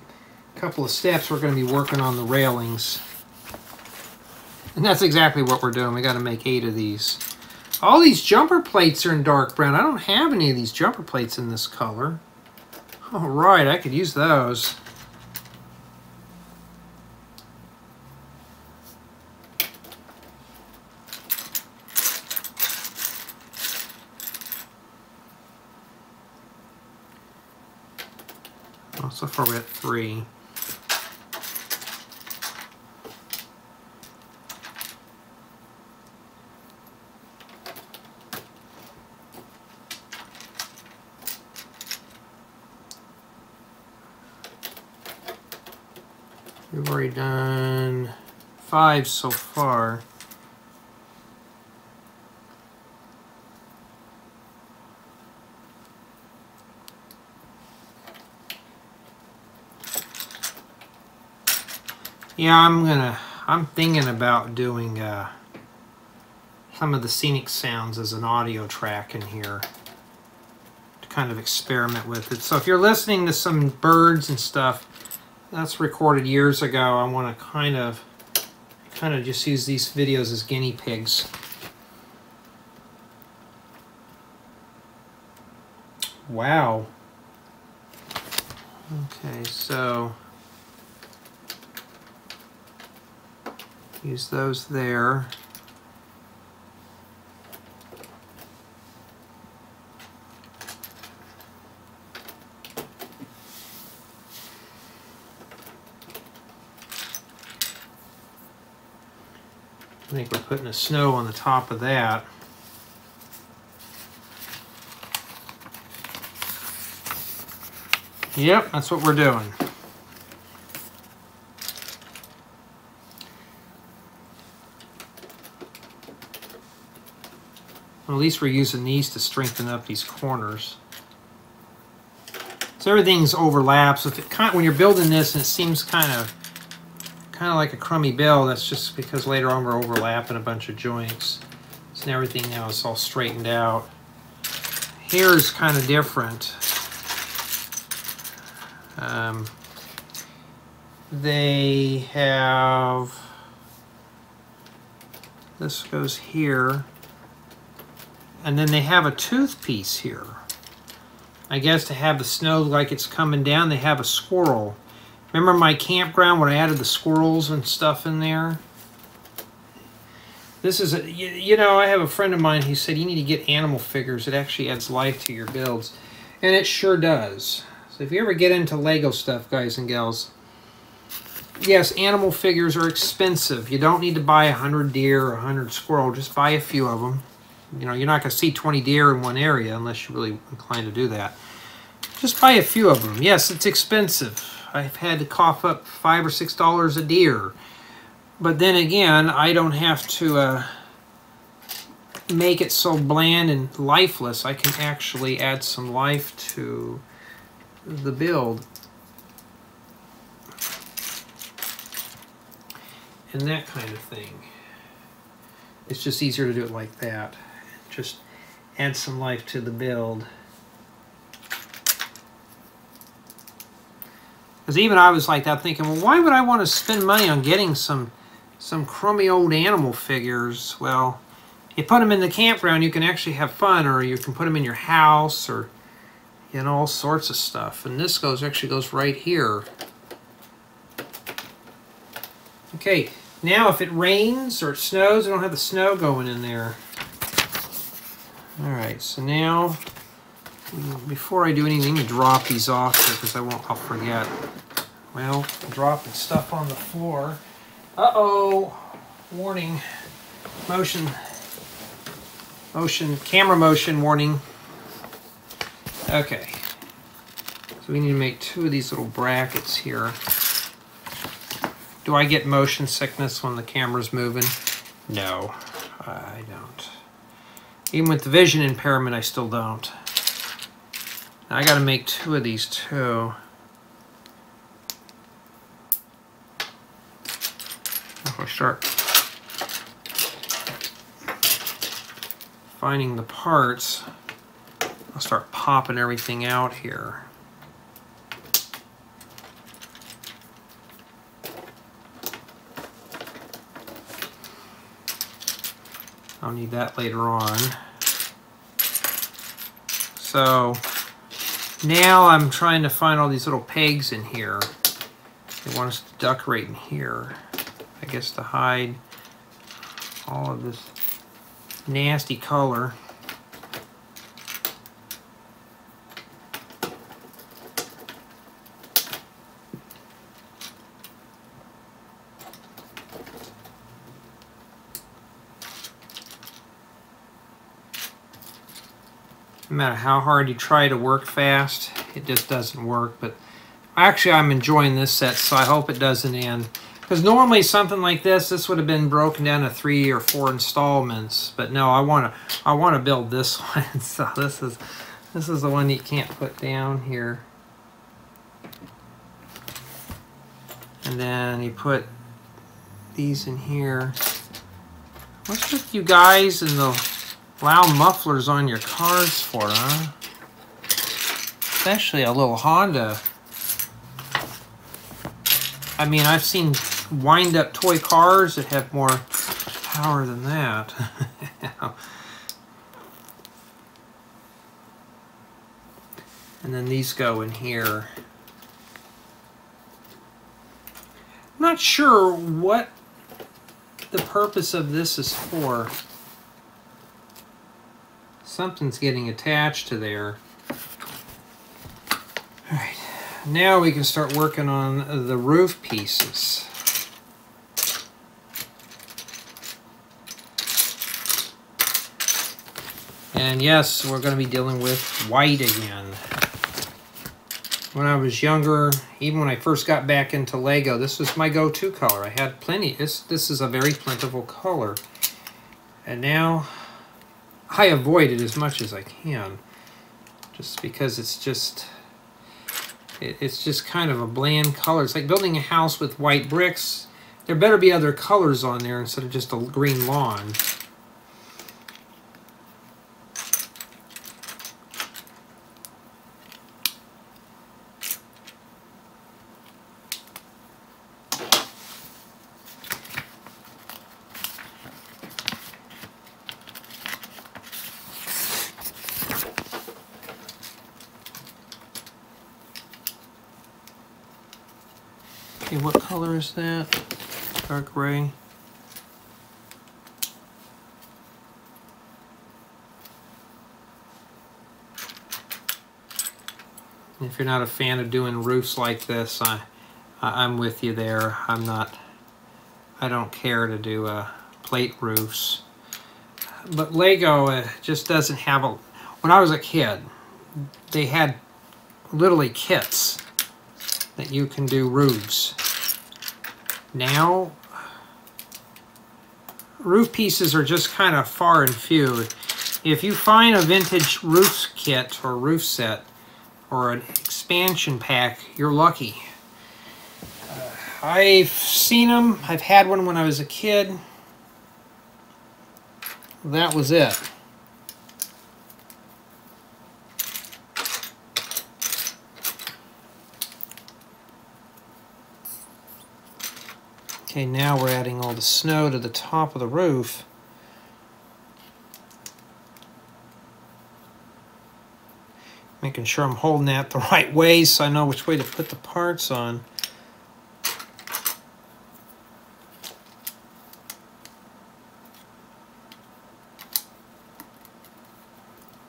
couple of steps we're gonna be working on the railings. And that's exactly what we're doing. We gotta make 8 of these. All these jumper plates are in dark brown. I don't have any of these jumper plates in this color. All right, I could use those. So far we're at 3. We've already done 5 so far. Yeah, I'm thinking about doing some of the scenic sounds as an audio track in here to kind of experiment with it. So if you're listening to some birds and stuff that's recorded years ago, I want to kind of just use these videos as guinea pigs. Wow. Okay, so use those there. I think we're putting a snow on the top of that. Yep, that's what we're doing. Well, at least we're using these to strengthen up these corners. So everything's overlaps. If it kind of, when you're building this and it seems kind of like a crummy bill, that's just because later on we're overlapping a bunch of joints. So now everything now is all straightened out. Here is kind of different. They have... This goes here. And then they have a tooth piece here. I guess to have the snow like it's coming down, they have a squirrel. Remember my campground when I added the squirrels and stuff in there? This is, you know, I have a friend of mine who said you need to get animal figures. It actually adds life to your builds. And it sure does. So if you ever get into Lego stuff, guys and gals, yes, animal figures are expensive. You don't need to buy 100 deer or 100 squirrel. Just buy a few of them. You know, you're not going to see 20 deer in one area unless you're really inclined to do that. Just buy a few of them. Yes, it's expensive. I've had to cough up $5 or $6 a deer. But then again, I don't have to make it so bland and lifeless. I can actually add some life to the build. And that kind of thing. It's just easier to do it like that. Just add some life to the build. Because even I was like that thinking, well, why would I want to spend money on getting some crummy old animal figures? Well, you put them in the campground, you can actually have fun, or you can put them in your house, or you know, all sorts of stuff. And this actually goes right here. Okay, now if it rains or it snows, I don't have the snow going in there. Alright, so now, before I do anything, let me drop these off here because I'll forget. Well, dropping stuff on the floor. Uh-oh! Warning. Motion. Camera motion warning. Okay. So we need to make 2 of these little brackets here. Do I get motion sickness when the camera's moving? No, I don't. Even with the vision impairment, I still don't. Now I gotta make 2 of these too. I'll start finding the parts. I'll start popping everything out here. I'll need that later on. So now I'm trying to find all these little pegs in here. They want us to decorate in here, I guess, to hide all of this nasty color. No matter how hard you try to work fast, it just doesn't work. But Actually, I'm enjoying this set, so I hope it doesn't end. Because normally something like this would have been broken down to 3 or 4 installments. But no, I want to build this one. So this is the one you can't put down here. And then you put these in here. What's with you guys and the loud mufflers on your cars for, huh? Especially a little Honda. I mean, I've seen wind-up toy cars that have more power than that. And then these go in here. I'm not sure what the purpose of this is for. Something's getting attached to there. Alright, now we can start working on the roof pieces. And yes, we're going to be dealing with white again. When I was younger, even when I first got back into Lego, this was my go-to color. I had plenty. This is a very plentiful color. And now I avoid it as much as I can, just because it's just kind of a bland color. It's like building a house with white bricks. There better be other colors on there instead of just a green lawn. What color is that? Dark gray. If you're not a fan of doing roofs like this, I'm with you there. I don't care to do plate roofs. But Lego just doesn't have a... When I was a kid, they had literally kits that you can do roofs. Now, roof pieces are just kind of far and few. If you find a vintage roof kit or roof set or an expansion pack, you're lucky. I've seen them. I've had one when I was a kid. That was it. Okay, now we're adding all the snow to the top of the roof. Making sure I'm holding that the right way so I know which way to put the parts on.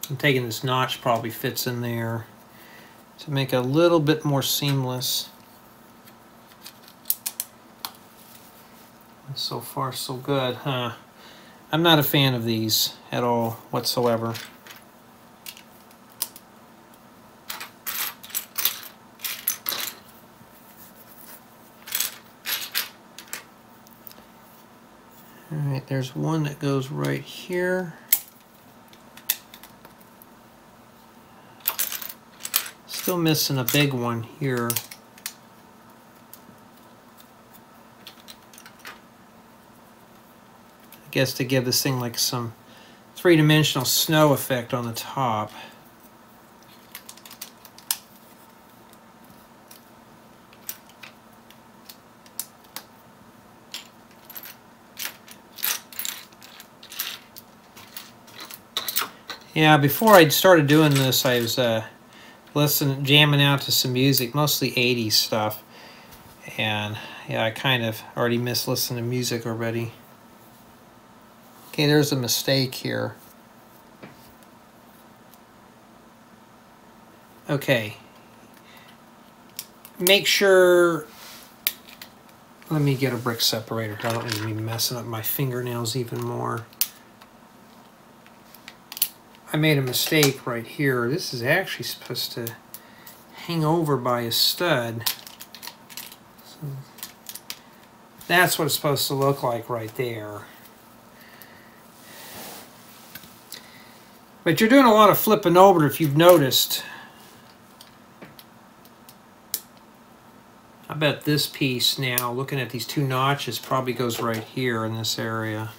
I'm taking this notch, probably fits in there, to make it a little bit more seamless. So far, so good, huh? I'm not a fan of these at all, whatsoever. All right, there's one that goes right here. Still missing a big one here. I guess to give this thing like some three-dimensional snow effect on the top. Yeah, before I started doing this, I was jamming out to some music, mostly 80s stuff, and yeah, I kind of already miss listening to music already. Okay, there's a mistake here. Okay. Make sure... Let me get a brick separator. I don't need to be messing up my fingernails even more. I made a mistake right here. This is actually supposed to hang over by a stud. So that's what it's supposed to look like right there. But you're doing a lot of flipping over if you've noticed. I bet this piece now, looking at these two notches, probably goes right here in this area.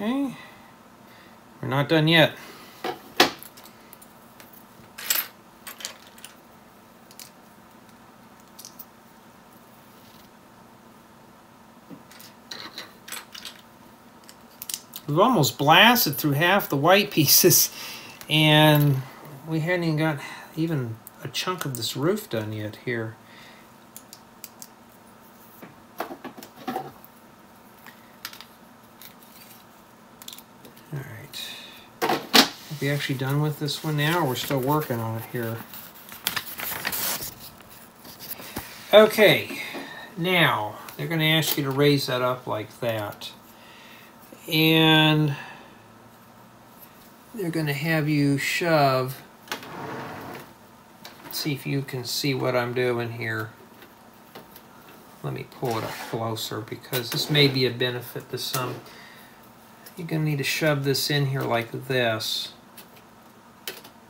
Okay, we're not done yet. We've almost blasted through half the white pieces, and we hadn't even got even a chunk of this roof done yet here. Alright. Are we actually done with this one now, or we're still working on it here? Okay. Now, they're going to ask you to raise that up like that. And they're going to have you shove. Let's see if you can see what I'm doing here. Let me pull it up closer because this may be a benefit to some. You're going to need to shove this in here like this.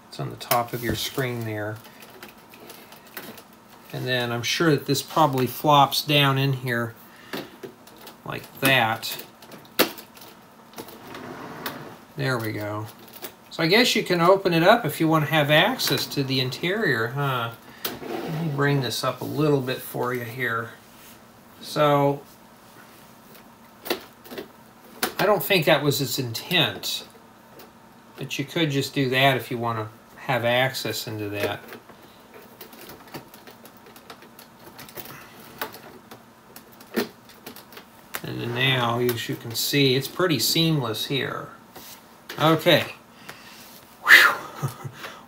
It's on the top of your screen there. And then I'm sure that this probably flops down in here like that. There we go. So I guess you can open it up if you want to have access to the interior, huh? Let me bring this up a little bit for you here. So, I don't think that was its intent. But you could just do that if you want to have access into that. And now, as you can see, it's pretty seamless here. Okay,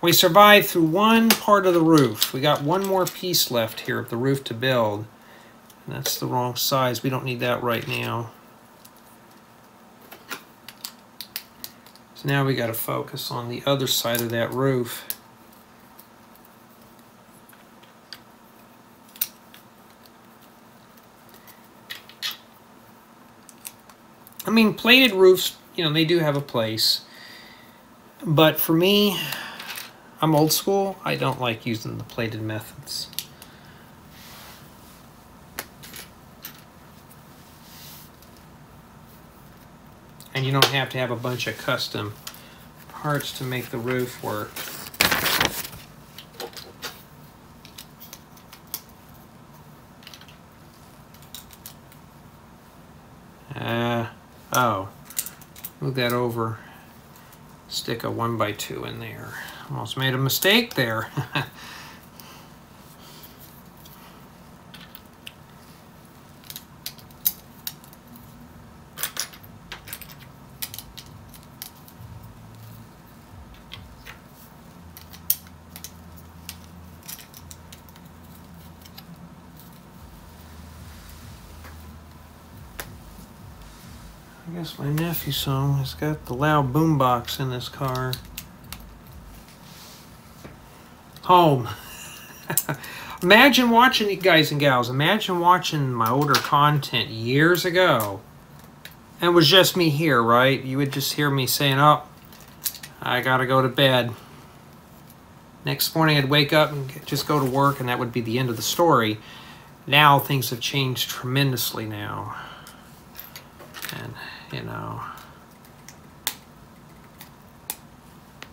we survived through one part of the roof. We got one more piece left here of the roof to build. And that's the wrong size. We don't need that right now. So now we got to focus on the other side of that roof. I mean, plated roofs, you know, they do have a place, but for me, I'm old school. I don't like using the plated methods. And you don't have to have a bunch of custom parts to make the roof work. Move that over, stick a 1x2 in there. Almost made a mistake there. I guess my nephew's song has got the loud boombox in this car. Home. Imagine watching, guys and gals, imagine watching my older content years ago. And it was just me here, right? You would just hear me saying, oh, I gotta go to bed. Next morning I'd wake up and just go to work, and that would be the end of the story. Now things have changed tremendously now. And, you know,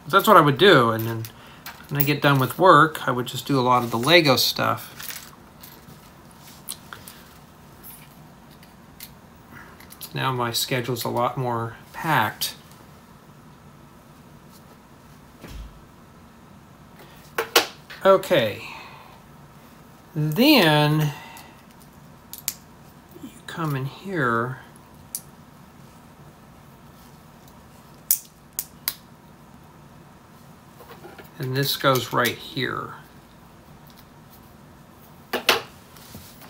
that's what I would do. And then when I get done with work, I would just do a lot of the Lego stuff. Now my schedule's a lot more packed. Okay. Then you come in here. and this goes right here.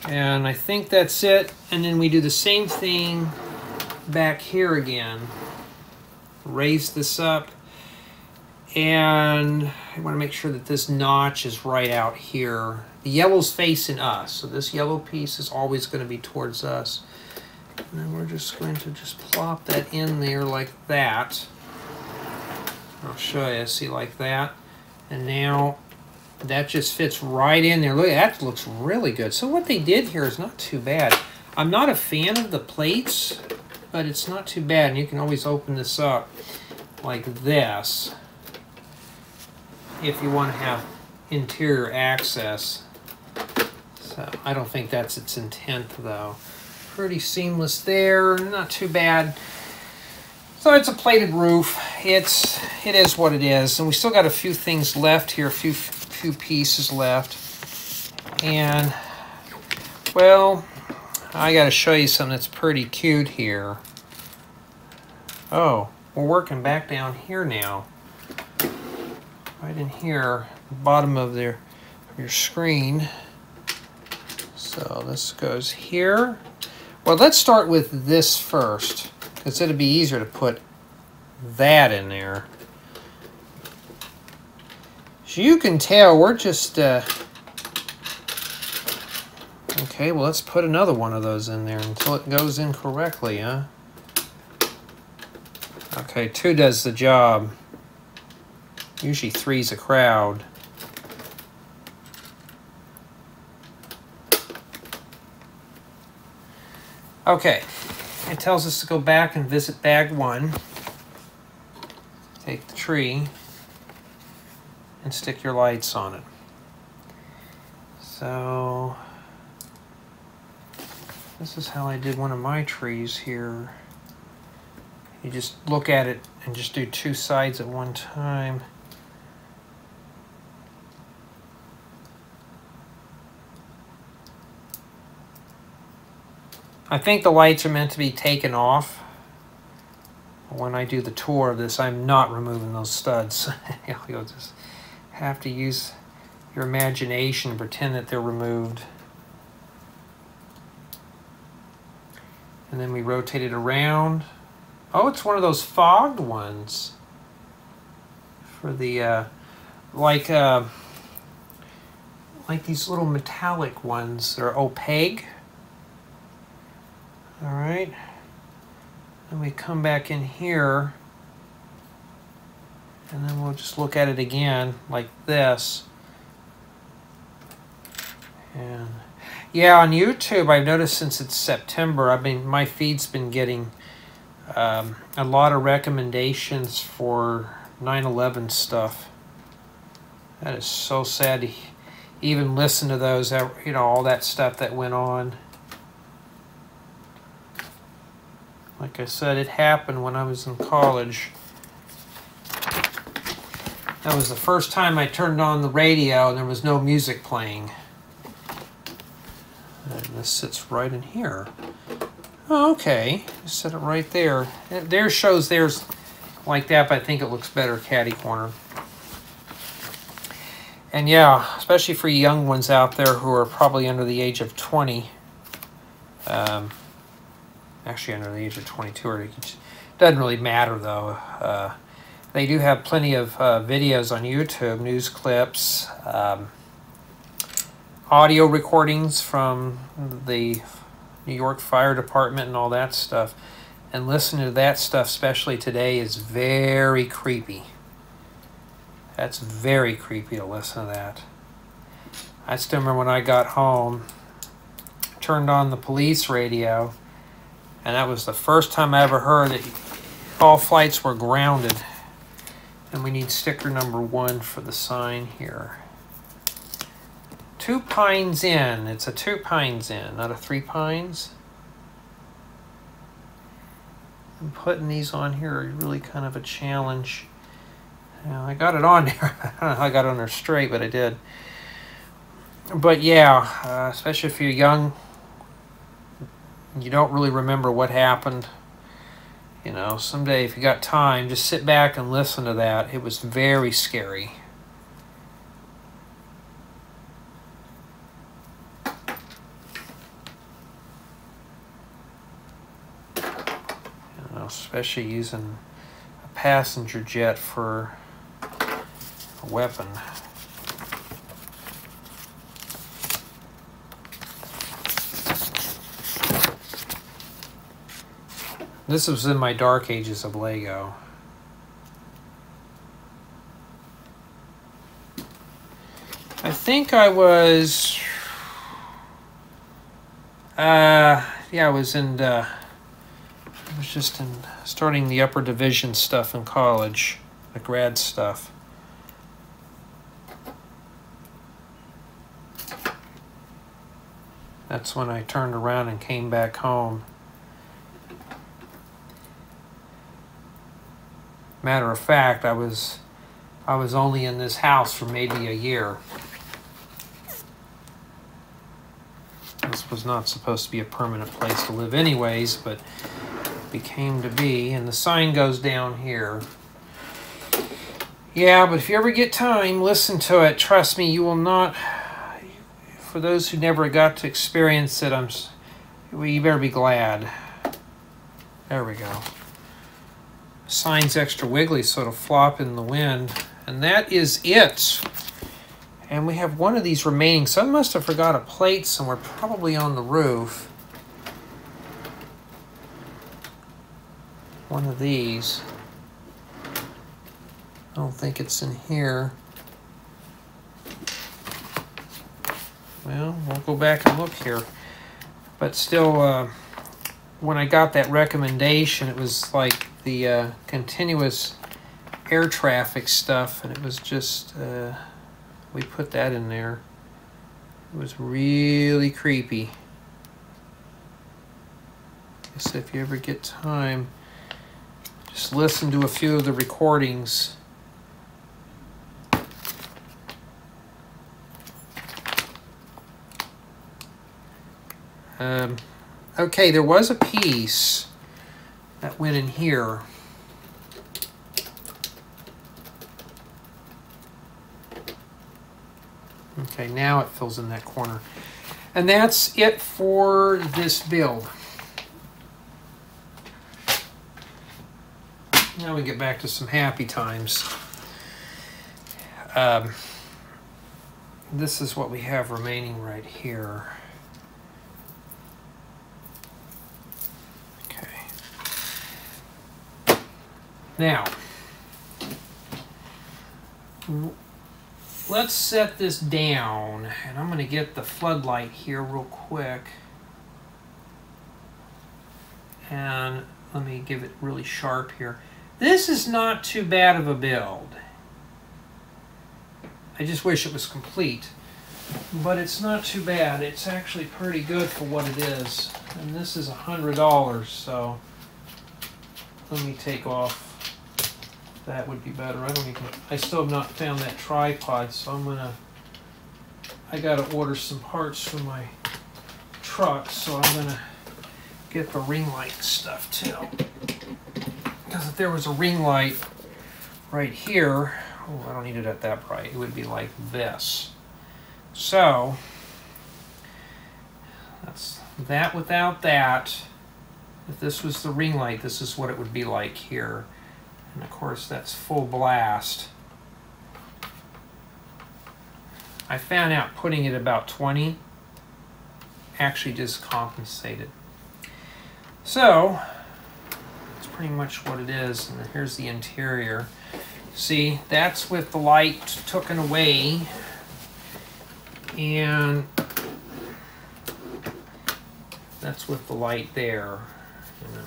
And I think that's it. And then we do the same thing back here again. Raise this up. And I want to make sure that this notch is right out here. The yellow's facing us. So this yellow piece is always going to be towards us. And then we're just going to just plop that in there like that. I'll show you. See, like that. And now that just fits right in there. Look, that looks really good. So what they did here is not too bad. I'm not a fan of the plates, but it's not too bad. And you can always open this up like this if you want to have interior access. So I don't think that's its intent, though. Pretty seamless there. Not too bad. So it's a plated roof. It is what it is. And we still got a few things left here, a few pieces left. And, well, I got to show you something that's pretty cute here. Oh, we're working back down here now. Right in here, bottom of your screen. So this goes here. Well, let's start with this first, because it'd be easier to put that in there. So you can tell we're just okay, well, let's put another one of those in there until it goes in correctly, huh? Okay, two does the job. Usually three's a crowd. Okay, it tells us to go back and visit bag one. Take the tree and stick your lights on it. So this is how I did one of my trees here. You just look at it and just do two sides at one time. I think the lights are meant to be taken off. When I do the tour of this, I'm not removing those studs. You'll just have to use your imagination and pretend that they're removed. And then we rotate it around. Oh, it's one of those fogged ones. For the, like these little metallic ones that are opaque. All right, then we come back in here, and then we'll just look at it again like this. And yeah, on YouTube, I've noticed since it's September, my feed's been getting a lot of recommendations for 9/11 stuff. That is so sad to even listen to those. You know, all that stuff that went on. Like I said, it happened when I was in college. That was the first time I turned on the radio and there was no music playing. And this sits right in here. Oh, okay, just set it right there. There shows theirs like that, but I think it looks better catty corner. And yeah, especially for young ones out there who are probably under the age of 20. Actually, under the age of 22, or it doesn't really matter though. They do have plenty of videos on YouTube, news clips, audio recordings from the New York Fire Department and all that stuff. And listening to that stuff, especially today, is very creepy. That's very creepy to listen to that. I still remember when I got home, turned on the police radio. And that was the first time I ever heard that all flights were grounded. And we need sticker number 1 for the sign here. Two Pines Inn. It's a Two Pines Inn, not a Three Pines. And putting these on here is really kind of a challenge. Now, I got it on there. I don't know how I got it on there straight, but I did. But yeah, especially if you're young, you don't really remember what happened. You know, someday if you got time, just sit back and listen to that. It was very scary. especially using a passenger jet for a weapon. This was in my Dark Ages of Lego. I think I was... yeah, I was in... I was just in starting the upper division stuff in college, the grad stuff. That's when I turned around and came back home. Matter of fact, I was only in this house for maybe a year. This was not supposed to be a permanent place to live anyways, but it became to be, and the sign goes down here. Yeah, but if you ever get time, listen to it. Trust me, you will not, for those who never got to experience it, you better be glad. There we go. Sign's extra wiggly, so it'll flop in the wind. And that is it. And we have one of these remaining. So I must have forgot a plate somewhere, probably on the roof. One of these. I don't think it's in here. Well, we'll go back and look here. But still, when I got that recommendation, it was like the continuous air traffic stuff, and it was just, we put that in there. It was really creepy. So if you ever get time, just listen to a few of the recordings. Okay, there was a piece that went in here. Okay, now it fills in that corner. And that's it for this build. Now we get back to some happy times. This is what we have remaining right here. Now, let's set this down, and I'm going to get the floodlight here real quick. And let me give it really sharp here. This is not too bad of a build. I just wish it was complete, but it's not too bad. It's actually pretty good for what it is. And this is $100, so let me take off. That would be better. I still have not found that tripod, so I gotta order some parts for my truck, so I'm gonna get the ring light stuff too. Because if there was a ring light right here, oh, I don't need it at that bright. It would be like this. So that's that without that. If this was the ring light, this is what it would be like here. And of course, that's full blast. I found out putting it about 20 actually just compensated. So that's pretty much what it is. And here's the interior. See, that's with the light taken away. And that's with the light there, you know.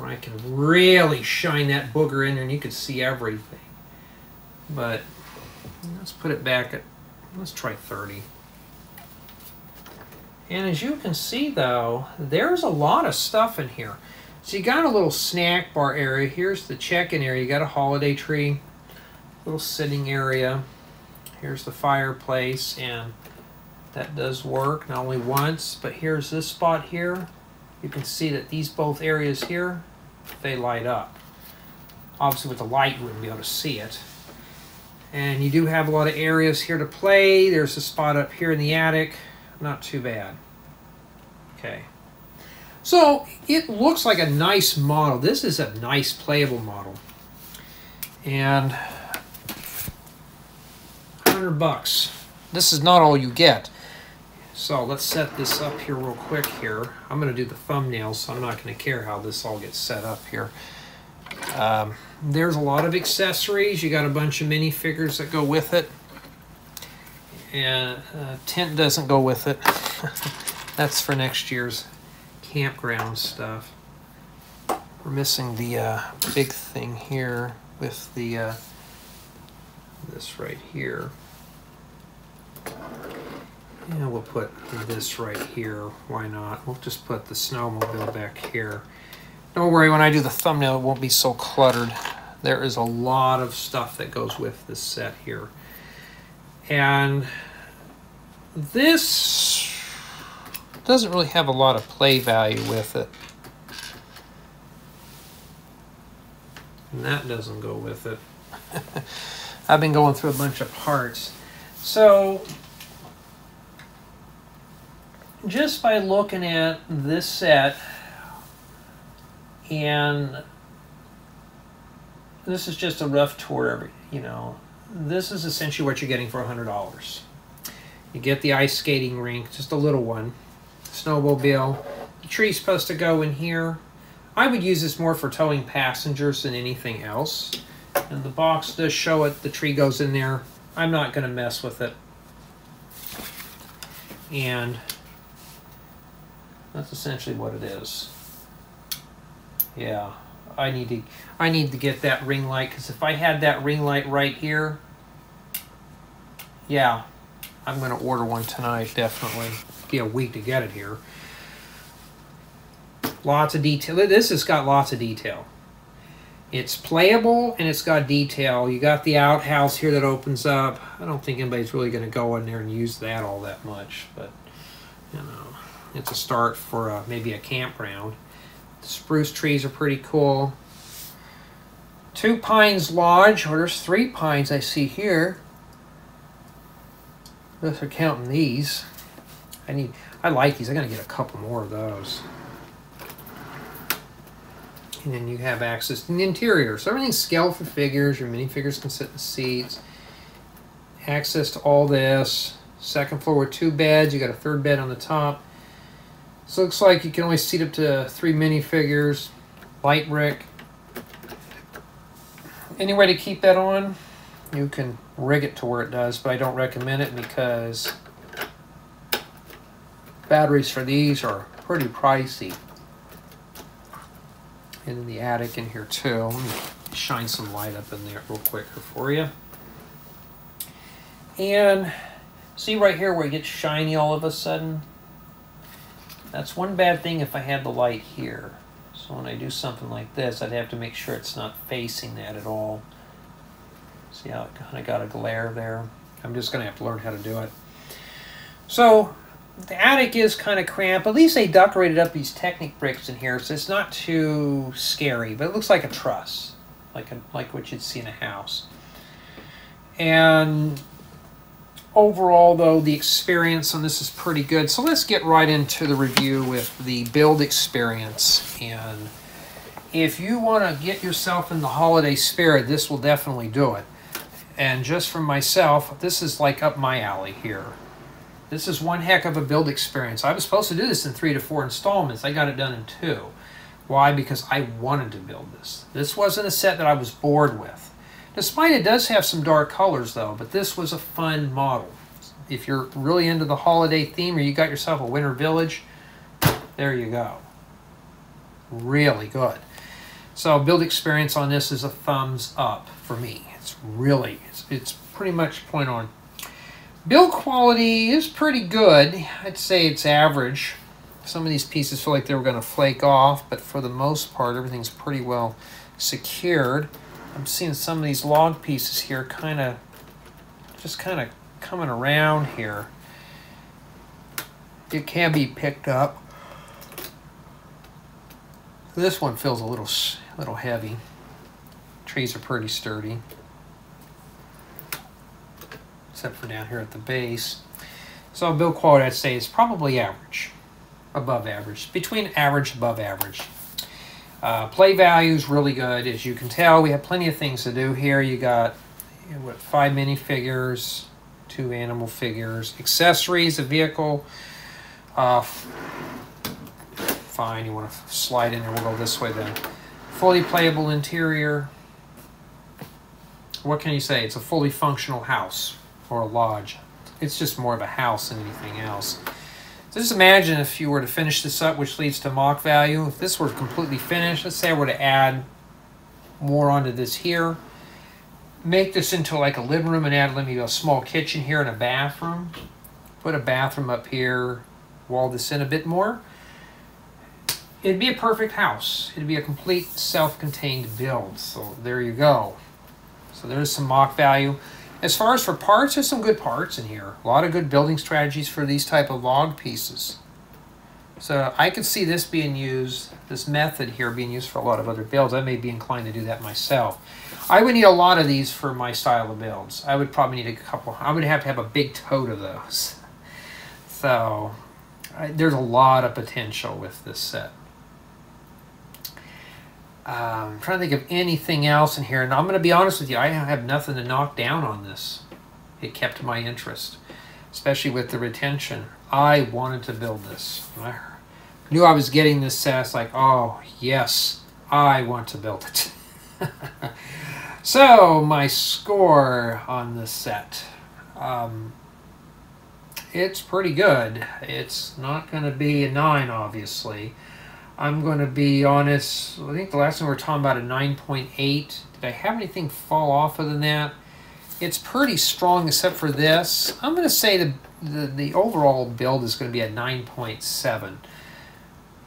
I can really shine that booger in there and you can see everything. But let's put it back at, let's try 30. And as you can see though, there's a lot of stuff in here. So you got a little snack bar area. Here's the check-in area. You got a holiday tree, little sitting area. Here's the fireplace, and that does work, not only once, but here's this spot here. You can see that these both areas here, they light up. Obviously with the light you wouldn't be able to see it. And you do have a lot of areas here to play. There's a spot up here in the attic. Not too bad. Okay. So it looks like a nice model. This is a nice playable model. And $100. This is not all you get. So let's set this up here real quick here. I'm going to do the thumbnails, so I'm not going to care how this all gets set up here. There's a lot of accessories. You got a bunch of minifigures that go with it. And a tent doesn't go with it. That's for next year's campground stuff. We're missing the big thing here with the this right here. And we'll put this right here. Why not? We'll just put the snowmobile back here. Don't worry, when I do the thumbnail, it won't be so cluttered. There is a lot of stuff that goes with this set here. And this doesn't really have a lot of play value with it. And that doesn't go with it. I've been going through a bunch of parts. So just by looking at this set, and this is just a rough tour of it, you know, this is essentially what you're getting for $100. You get the ice skating rink, just a little one, snowmobile, the tree's supposed to go in here. I would use this more for towing passengers than anything else. And the box does show it, the tree goes in there. I'm not going to mess with it. And that's essentially what it is. Yeah, I need to get that ring light, because if I had that ring light right here, yeah, I'm going to order one tonight, definitely. Be a week to get it here. Lots of detail. This has got lots of detail. It's playable, and it's got detail. You got the outhouse here that opens up. I don't think anybody's really going to go in there and use that all that much, but, you know, it's a start for maybe a campground. The spruce trees are pretty cool. Two Pines Lodge, or there's three pines I see here. Unless they're counting these. I like these. I gotta get a couple more of those. And then you have access to the interior. So everything's scaled for figures. Your minifigures can sit in seats. Access to all this. Second floor with two beds. You got a third bed on the top. So it looks like you can only seat up to three minifigures. Light rig. Any way to keep that on? You can rig it to where it does, but I don't recommend it because batteries for these are pretty pricey. And in the attic in here too. Let me shine some light up in there real quick for you. And see right here where it gets shiny all of a sudden? That's one bad thing if I had the light here. So when I do something like this, I'd have to make sure it's not facing that at all. See how it kind of got a glare there? I'm just going to have to learn how to do it. So the attic is kind of cramped. At least they decorated up these Technic bricks in here, so it's not too scary. But it looks like a truss, like what you'd see in a house. And overall, though, the experience on this is pretty good. So let's get right into the review with the build experience. And if you want to get yourself in the holiday spirit, this will definitely do it. And just for myself, this is like up my alley here. This is one heck of a build experience. I was supposed to do this in 3 to 4 installments. I got it done in 2. Why? Because I wanted to build this. This wasn't a set that I was bored with. Despite it does have some dark colors, though, but this was a fun model. If you're really into the holiday theme or you got yourself a winter village, there you go. Really good. So build experience on this is a thumbs up for me. It's really, it's pretty much point on. Build quality is pretty good. I'd say it's average. Some of these pieces feel like they were going to flake off, but for the most part, everything's pretty well secured. I'm seeing some of these log pieces here kind of coming around here. It can be picked up. This one feels a little heavy. Trees are pretty sturdy. Except for down here at the base. So build quality, I'd say, is probably average. above average, between average, above average. Play value is really good. As you can tell, we have plenty of things to do here. You got what, 5 minifigures, 2 animal figures, accessories, a vehicle. Fine, you want to slide in there. We'll go this way then. Fully playable interior. What can you say? It's a fully functional house or a lodge. It's just more of a house than anything else. So just imagine if you were to finish this up, which leads to mock value. If this were completely finished, let's say I were to add more onto this here. Make this into like a living room and add maybe a small kitchen here and a bathroom. Put a bathroom up here, wall this in a bit more. It'd be a perfect house. It'd be a complete self-contained build. So there you go. So there's some mock value. As far as for parts, there's some good parts in here. A lot of good building strategies for these type of log pieces. So I could see this being used, this method here being used for a lot of other builds. I may be inclined to do that myself. I would need a lot of these for my style of builds. I would probably need a couple. I would have to have a big tote of those. So there's a lot of potential with this set. I'm trying to think of anything else in here, and I'm going to be honest with you, I have nothing to knock down on this. It kept my interest, especially with the retention. I wanted to build this. When I knew I was getting this set, it's like, oh, yes, I want to build it. So, my score on this set. It's pretty good. It's not going to be a 9, obviously. I'm going to be honest, I think the last one we were talking about a 9.8. Did I have anything fall off other than that? It's pretty strong except for this. I'm going to say the overall build is going to be a 9.7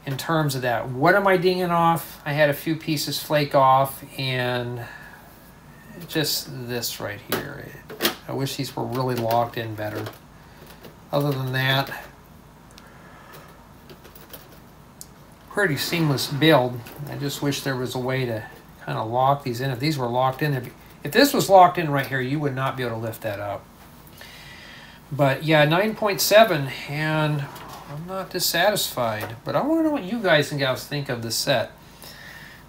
in terms of that. What am I dinging off? I had a few pieces flake off and just this right here. I wish these were really locked in better. Other than that, pretty seamless build. I just wish there was a way to kind of lock these in. If these were locked in, if this was locked in right here, you would not be able to lift that up. But yeah, 9.7, and I'm not dissatisfied. But I want to know what you guys and gals think of the set.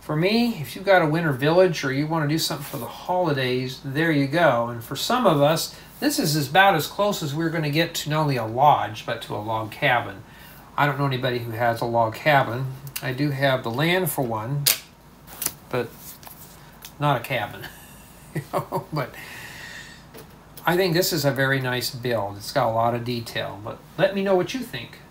For me, if you've got a winter village or you want to do something for the holidays, there you go. And for some of us, this is about as close as we're going to get to not only a lodge, but to a log cabin. I don't know anybody who has a log cabin. I do have the land for one, but not a cabin. But I think this is a very nice build. It's got a lot of detail, but let me know what you think.